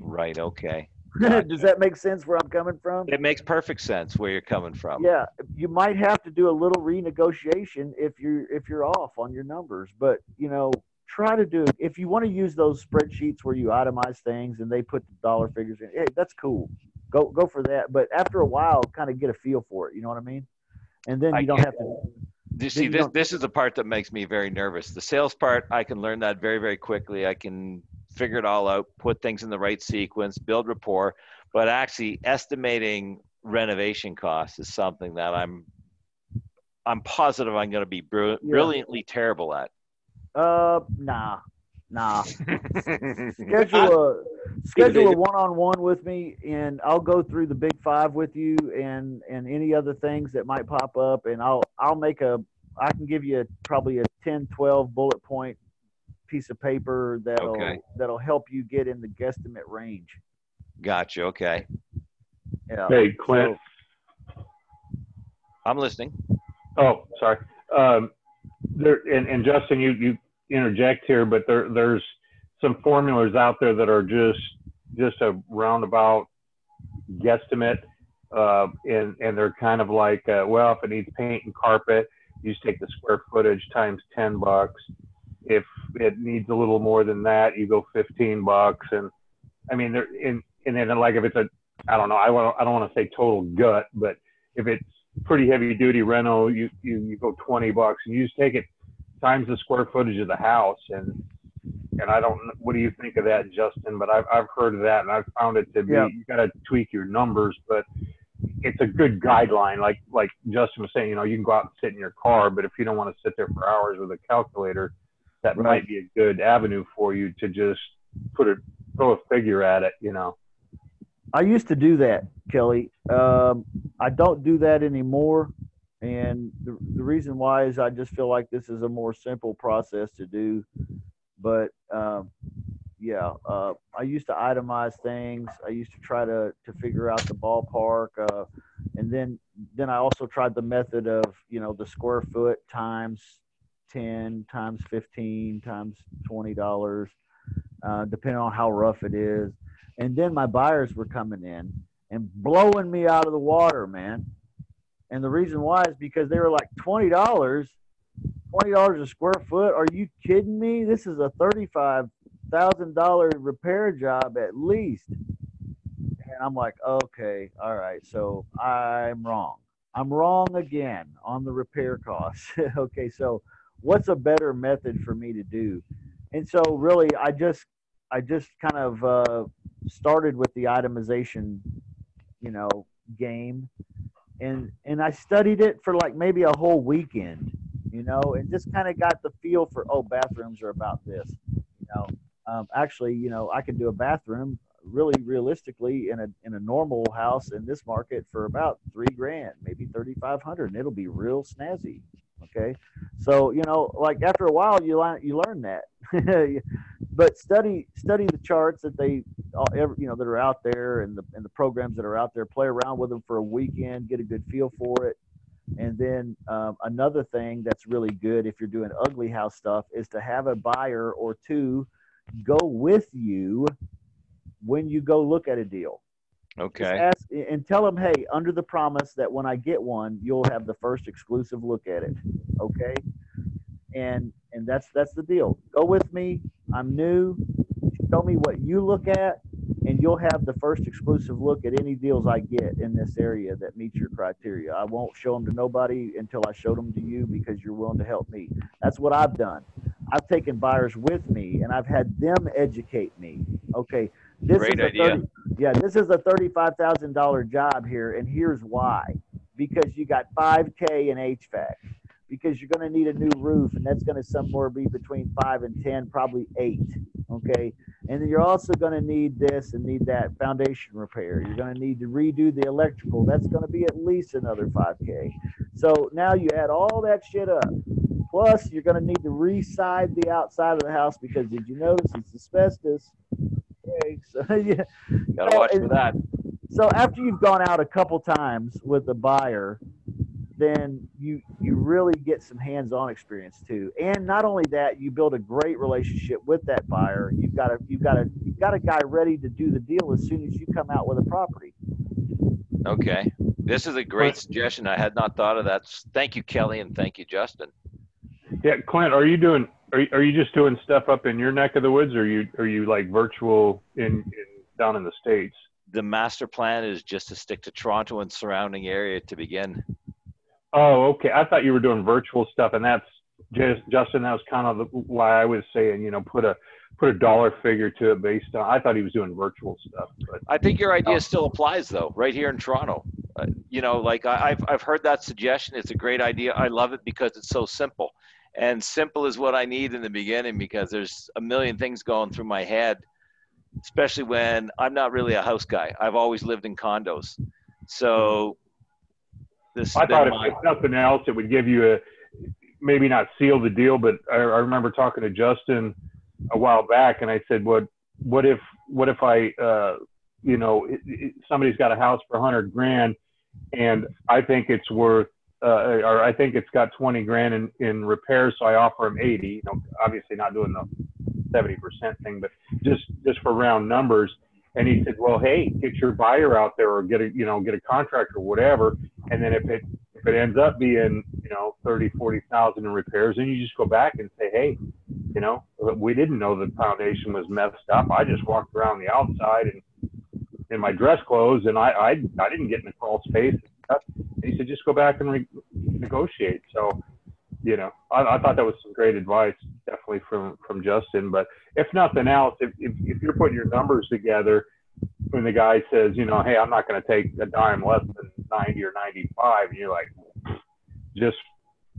Right. Okay. Gotcha. Does that make sense where I'm coming from? It makes perfect sense where you're coming from. Yeah. You might have to do a little renegotiation if you're, if you're off on your numbers, but you know, try to do, if you want to use those spreadsheets where you itemize things and they put the dollar figures in, hey, that's cool. Go, go for that. But after a while, kind of get a feel for it. You know what I mean? And then you I don't have to. You see, this, this is the part that makes me very nervous. The sales part, I can learn that very, very quickly. I can figure it all out, put things in the right sequence, build rapport, but actually estimating renovation costs is something that I'm, I'm positive I'm going to be br- yeah. brilliantly terrible at. Uh, nah, nah. schedule a, schedule a one-on-one with me and I'll go through the big five with you and, and any other things that might pop up. And I'll, I'll make a, I can give you a, probably a ten, twelve bullet point piece of paper that'll okay. that'll help you get in the guesstimate range. Gotcha. Okay. Yeah. Hey, Clint. So, I'm listening. Oh, sorry. Um, there and, and Justin, you you interject here, but there there's some formulas out there that are just just a roundabout guesstimate, uh, and and they're kind of like, uh, well, if it needs paint and carpet, you just take the square footage times ten bucks. If it needs a little more than that, you go fifteen bucks. And I mean, there, and, and then like, if it's a, I don't know, I want I don't want to say total gut, but if it's pretty heavy duty reno, you, you, you go twenty bucks and you just take it times the square footage of the house. And and I don't, what do you think of that, Justin? But I've, I've heard of that, and I've found it to be, yeah. you got to tweak your numbers, but it's a good guideline. Like, like Justin was saying, you know, you can go out and sit in your car, but if you don't want to sit there for hours with a calculator, that right. might be a good avenue for you to just put a, throw a figure at it, you know? I used to do that, Kelly. Um, I don't do that anymore. And the, the reason why is I just feel like this is a more simple process to do. But um, yeah, uh, I used to itemize things. I used to try to, to figure out the ballpark. Uh, and then, then I also tried the method of, you know, the square foot times ten times fifteen times twenty dollars, uh, depending on how rough it is. And then my buyers were coming in and blowing me out of the water, man. And the reason why is because they were like, twenty dollars, twenty dollars a square foot? Are you kidding me? This is a thirty-five thousand dollars repair job at least. And I'm like, okay, all right, so I'm wrong. I'm wrong again on the repair costs. Okay, so what's a better method for me to do? And so really, I just, I just kind of uh, started with the itemization, you know, game. And and I studied it for like maybe a whole weekend, you know, and just kind of got the feel for, oh, bathrooms are about this, you know. Um, actually, you know, I could do a bathroom really realistically in a in a normal house in this market for about three grand, maybe thirty-five hundred, and it'll be real snazzy. Okay, so you know, like after a while, you learn you learn that. But study study the charts that they, you know, that are out there, and the and the programs that are out there. Play around with them for a weekend, get a good feel for it, and then um, another thing that's really good if you're doing ugly house stuff is to have a buyer or two go with you when you go look at a deal. Okay. Ask, and tell them, hey, under the promise that when I get one, you'll have the first exclusive look at it. Okay. And and that's that's the deal. Go with me. I'm new. Show me what you look at, and you'll have the first exclusive look at any deals I get in this area that meets your criteria. I won't show them to nobody until I show them to you because you're willing to help me. That's what I've done. I've taken buyers with me, and I've had them educate me. Okay. This Great is idea. thirty, yeah, this is a thirty-five thousand dollars job here, and here's why. Because you got five K in H V A C. Because you're going to need a new roof, and that's going to somewhere be between five and ten, probably eight, okay? And then you're also going to need this and need that foundation repair. You're going to need to redo the electrical. That's going to be at least another five K. So now you add all that shit up. Plus, you're going to need to re-side the outside of the house because, did you notice, it's asbestos. So, yeah. Gotta watch for that. So after you've gone out a couple times with a buyer, then you you really get some hands-on experience too. And not only that, you build a great relationship with that buyer. You've got a you've got a you've got a guy ready to do the deal as soon as you come out with a property. Okay, this is a great suggestion. I had not thought of that. Thank you, Kelly, and thank you, Justin. Yeah, Clint, are you doing? Are you, are you just doing stuff up in your neck of the woods, or are you are you like virtual in, in down in the States? The master plan is just to stick to Toronto and surrounding area to begin. Oh, okay. I thought you were doing virtual stuff, and that's just Justin. That was kind of the, why I was saying, you know, put a put a dollar figure to it based on. I thought he was doing virtual stuff. But I think your idea no. still applies though, right here in Toronto. Uh, you know, like I, I've I've heard that suggestion. It's a great idea. I love it because it's so simple. And simple is what I need in the beginning because there's a million things going through my head, especially when I'm not really a house guy. I've always lived in condos. So this I thought my, if nothing else, it would give you a – maybe not seal the deal, but I, I remember talking to Justin a while back, and I said, what what if what if I uh, – you know, it, it, somebody's got a house for a hundred grand, and I think it's worth – Uh, or I think it's got twenty grand in, in repairs, so I offer them eighty. You know, obviously not doing the seventy percent thing, but just, just for round numbers. And he said, well, hey, get your buyer out there or get a, you know, get a contractor or whatever. And then if it, if it ends up being, you know, thirty, forty thousand in repairs, then you just go back and say, hey, you know, we didn't know the foundation was messed up. I just walked around the outside and in my dress clothes, and I, I, I didn't get in the crawl space. And he said, just go back and renegotiate. So, you know, I, I thought that was some great advice, definitely from, from Justin. But if nothing else, if, if, if you're putting your numbers together, when the guy says, you know, hey, I'm not going to take a dime less than ninety or ninety-five, and you're like, just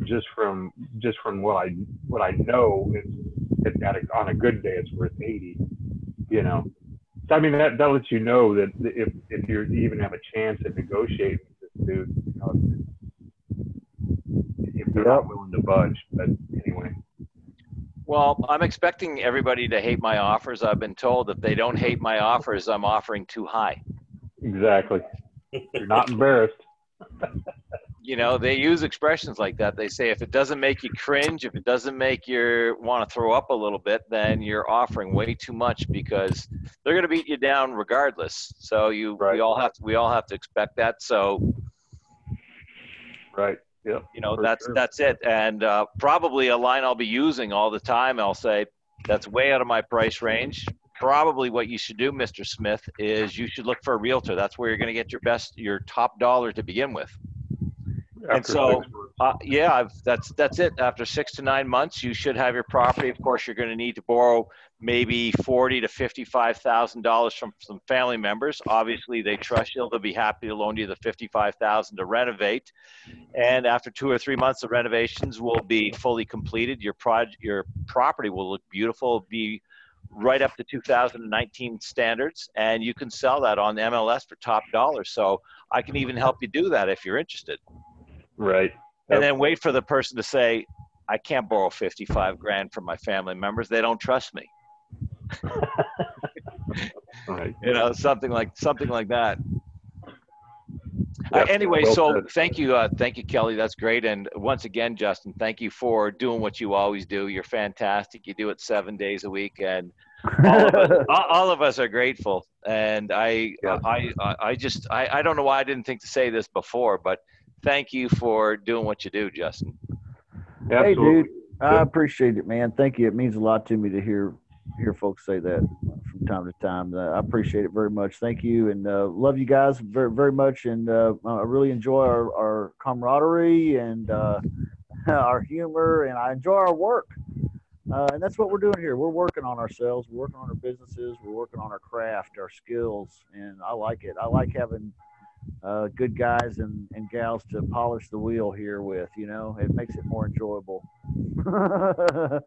just from just from what I what I know, it's, it's at a, on a good day, it's worth eighty. You know, so, I mean, that that lets you know that if if you even have a chance at negotiating with this dude, you know, if, if they're not willing to budge. But anyway. Well, I'm expecting everybody to hate my offers. I've been told if they don't hate my offers, I'm offering too high. Exactly. You're not embarrassed. You know, they use expressions like that. They say if it doesn't make you cringe, if it doesn't make you want to throw up a little bit, then you're offering way too much, because they're going to beat you down regardless. So you, right. we all have to, we all have to expect that. So, right. Yeah, you know, that's sure. that's it. And uh, probably a line I'll be using all the time. I'll say, that's way out of my price range. Probably what you should do, Mister Smith, is you should look for a realtor. That's where you're going to get your best, your top dollar to begin with. After and so, uh, yeah, I've, that's that's it. After six to nine months, you should have your property. Of course, you're going to need to borrow maybe forty to fifty-five thousand dollars from some family members. Obviously, they trust you; they'll be happy to loan you the fifty-five thousand to renovate. And after two or three months, the renovations will be fully completed. Your proj- your property will look beautiful, it'll be right up to two thousand nineteen standards, and you can sell that on M L S for top dollar. So I can even help you do that if you're interested. Right. And then wait for the person to say, I can't borrow fifty-five grand from my family members. They don't trust me. Right. You know, something like, something like that. Yep. Uh, anyway, well so said. thank you. Uh, thank you, Kelly. That's great. And once again, Justin, thank you for doing what you always do. You're fantastic. You do it seven days a week, and all of us, all of us are grateful. And I, yeah. I, I, I just, I, I don't know why I didn't think to say this before, but thank you for doing what you do, Justin. Absolutely. Hey, dude, I appreciate it, man. Thank you. It means a lot to me to hear hear folks say that from time to time. Uh, I appreciate it very much. Thank you, and uh, love you guys very, very much. And uh, I really enjoy our, our camaraderie and uh, our humor, and I enjoy our work. Uh, and that's what we're doing here. We're working on ourselves. We're working on our businesses. We're working on our craft, our skills, and I like it. I like having Uh, good guys and, and gals to polish the wheel here with, you know, it makes it more enjoyable.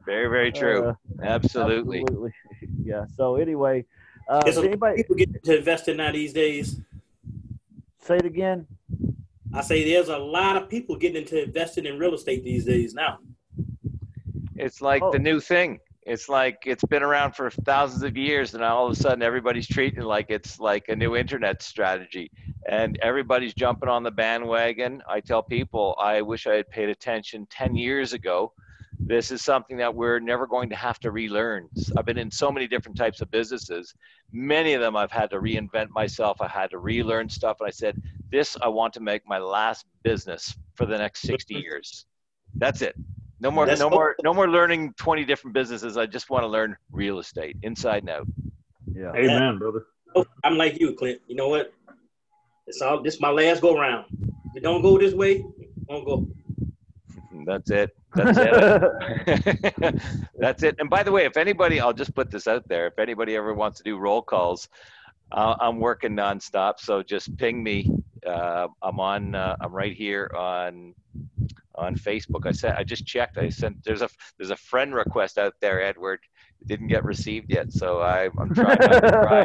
Very, very true. Uh, absolutely. absolutely. Yeah. So anyway, uh, does anybody, people get to invest in now these days? Say it again. I say there's a lot of people getting into investing in real estate these days now. It's like oh. the new thing. It's like it's been around for thousands of years, and now all of a sudden everybody's treating it like it's like a new internet strategy, and everybody's jumping on the bandwagon. I tell people, I wish I had paid attention ten years ago. This is something that we're never going to have to relearn. I've been in so many different types of businesses. Many of them I've had to reinvent myself. I had to relearn stuff. And I said, this I want to make my last business for the next sixty years. That's it. No more, That's no more, no more learning twenty different businesses. I just want to learn real estate inside and out. Yeah. Amen, brother. I'm like you, Clint. You know what? It's all. This is my last go round. If it don't go this way, don't go. That's it. That's it. That's it. And by the way, if anybody, I'll just put this out there. If anybody ever wants to do roll calls, uh, I'm working nonstop. So just ping me. Uh, I'm on. Uh, I'm right here on. on Facebook. I said, I just checked. I sent, there's a, there's a friend request out there, Edward. It didn't get received yet. So I, I'm trying not to cry.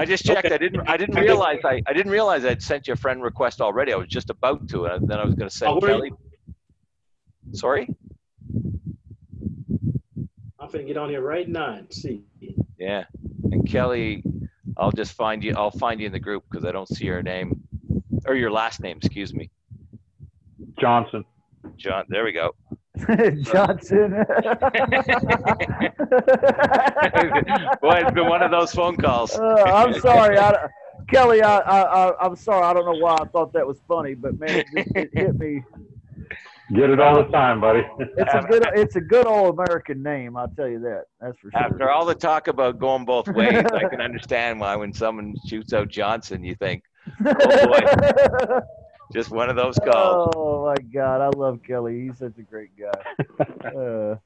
I just checked. I didn't, I didn't realize I, I didn't realize I'd sent you a friend request already. I was just about to, and then I was going to send oh, Kelly. You? Sorry. I'm going to get on here right now and see. Yeah. And Kelly, I'll just find you. I'll find you in the group, because I don't see your name or your last name. Excuse me. Johnson. John, there we go. Johnson. Boy, it's been one of those phone calls. uh, I'm sorry, I, Kelly. I, I, I'm sorry. I don't know why I thought that was funny, but man, it, just, it hit me. Get it all the time, buddy. It's a good, it's a good old American name. I'll tell you that. That's for sure. After all the talk about going both ways, I can understand why when someone shoots out Johnson, you think, oh boy, just one of those calls. Oh, my God, I love Kelly. He's such a great guy. Uh, okay.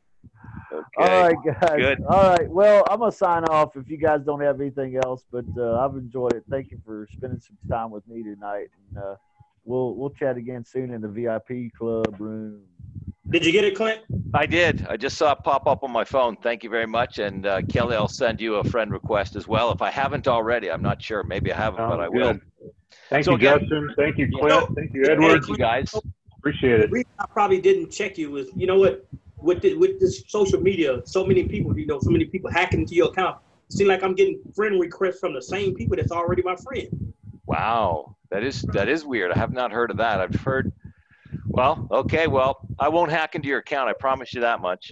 All right, guys. Good. All right. Well, I'm gonna sign off if you guys don't have anything else. But uh, I've enjoyed it. Thank you for spending some time with me tonight. And uh, we'll we'll chat again soon in the V I P club room. Did you get it, Clint? I did. I just saw it pop up on my phone. Thank you very much. And uh, Kelly, I'll send you a friend request as well. If I haven't already, I'm not sure. Maybe I haven't, oh, but I good. will. Thank so you, again, Justin. Thank you, Clint. You know, Thank you, Edward. Thank you, guys. Appreciate it. The reason I probably didn't check you was, you know what? With, the, with this social media, so many people, you know, so many people hacking into your account. It seems like I'm getting friend requests from the same people that's already my friend. Wow. That is, that is weird. I have not heard of that. I've heard... Well, okay. Well, I won't hack into your account. I promise you that much.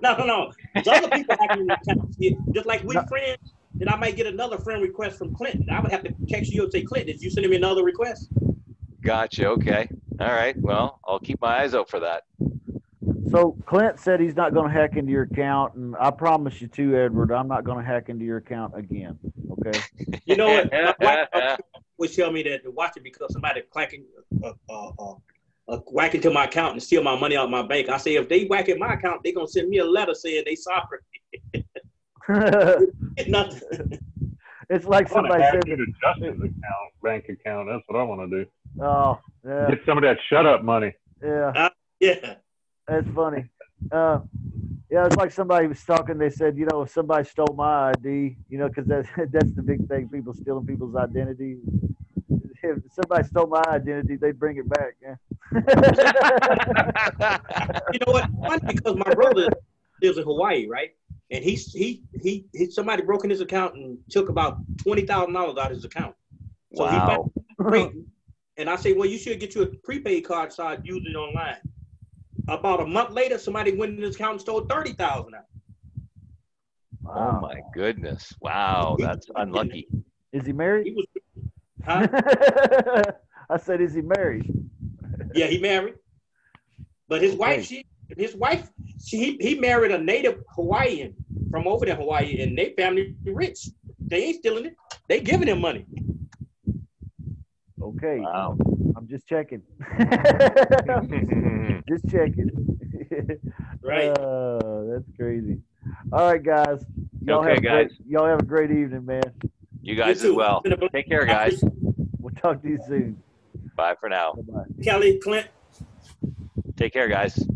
No, no, no. There's other people hacking into your account. Just like we no. friends, then I might get another friend request from Clinton. I would have to text you and say, Clinton, did you send me another request? Gotcha. Okay. All right. Well, I'll keep my eyes out for that. So Clint said he's not going to hack into your account, and I promise you too, Edward, I'm not going to hack into your account again. Okay. You know what? My wife would tell me that to watch it because somebody clacking. Uh, uh, uh, Uh, whack into my account and steal my money out of my bank. I say, if they whack in my account, they're going to send me a letter saying they sorry. It's like I somebody said. To Justin's account, bank account. That's what I want to do. Oh, yeah. Get some of that shut up money. Yeah. Uh, yeah. That's funny. Uh, yeah, it's like somebody was talking. They said, you know, if somebody stole my I D, you know, because that's, that's the big thing, people stealing people's identity. If somebody stole my identity, they'd bring it back. Yeah. You know what? Funny because my brother lives in Hawaii, right? And he he he, he somebody broke in his account and took about twenty thousand dollars out of his account. So wow. He and I say, well, you should get you a prepaid card so I'd use it online. About a month later, somebody went in his account and stole thirty thousand out. Wow. Oh my goodness! Wow, that's unlucky. Is he married? He was. Huh? I said, is he married? Yeah, he married. But his okay. wife, she, his wife, she, he married a native Hawaiian from over there, Hawaii, and they family rich. They ain't stealing it. They giving him money. Okay. Wow. I'm just checking. Just checking. Right. Uh, that's crazy. All right, guys. Y'all okay, have guys. Y'all have a great evening, man. You guys as well. Take care, guys. We'll talk to you soon. Bye for now. Bye-bye. Kelly, Clint. Take care, guys.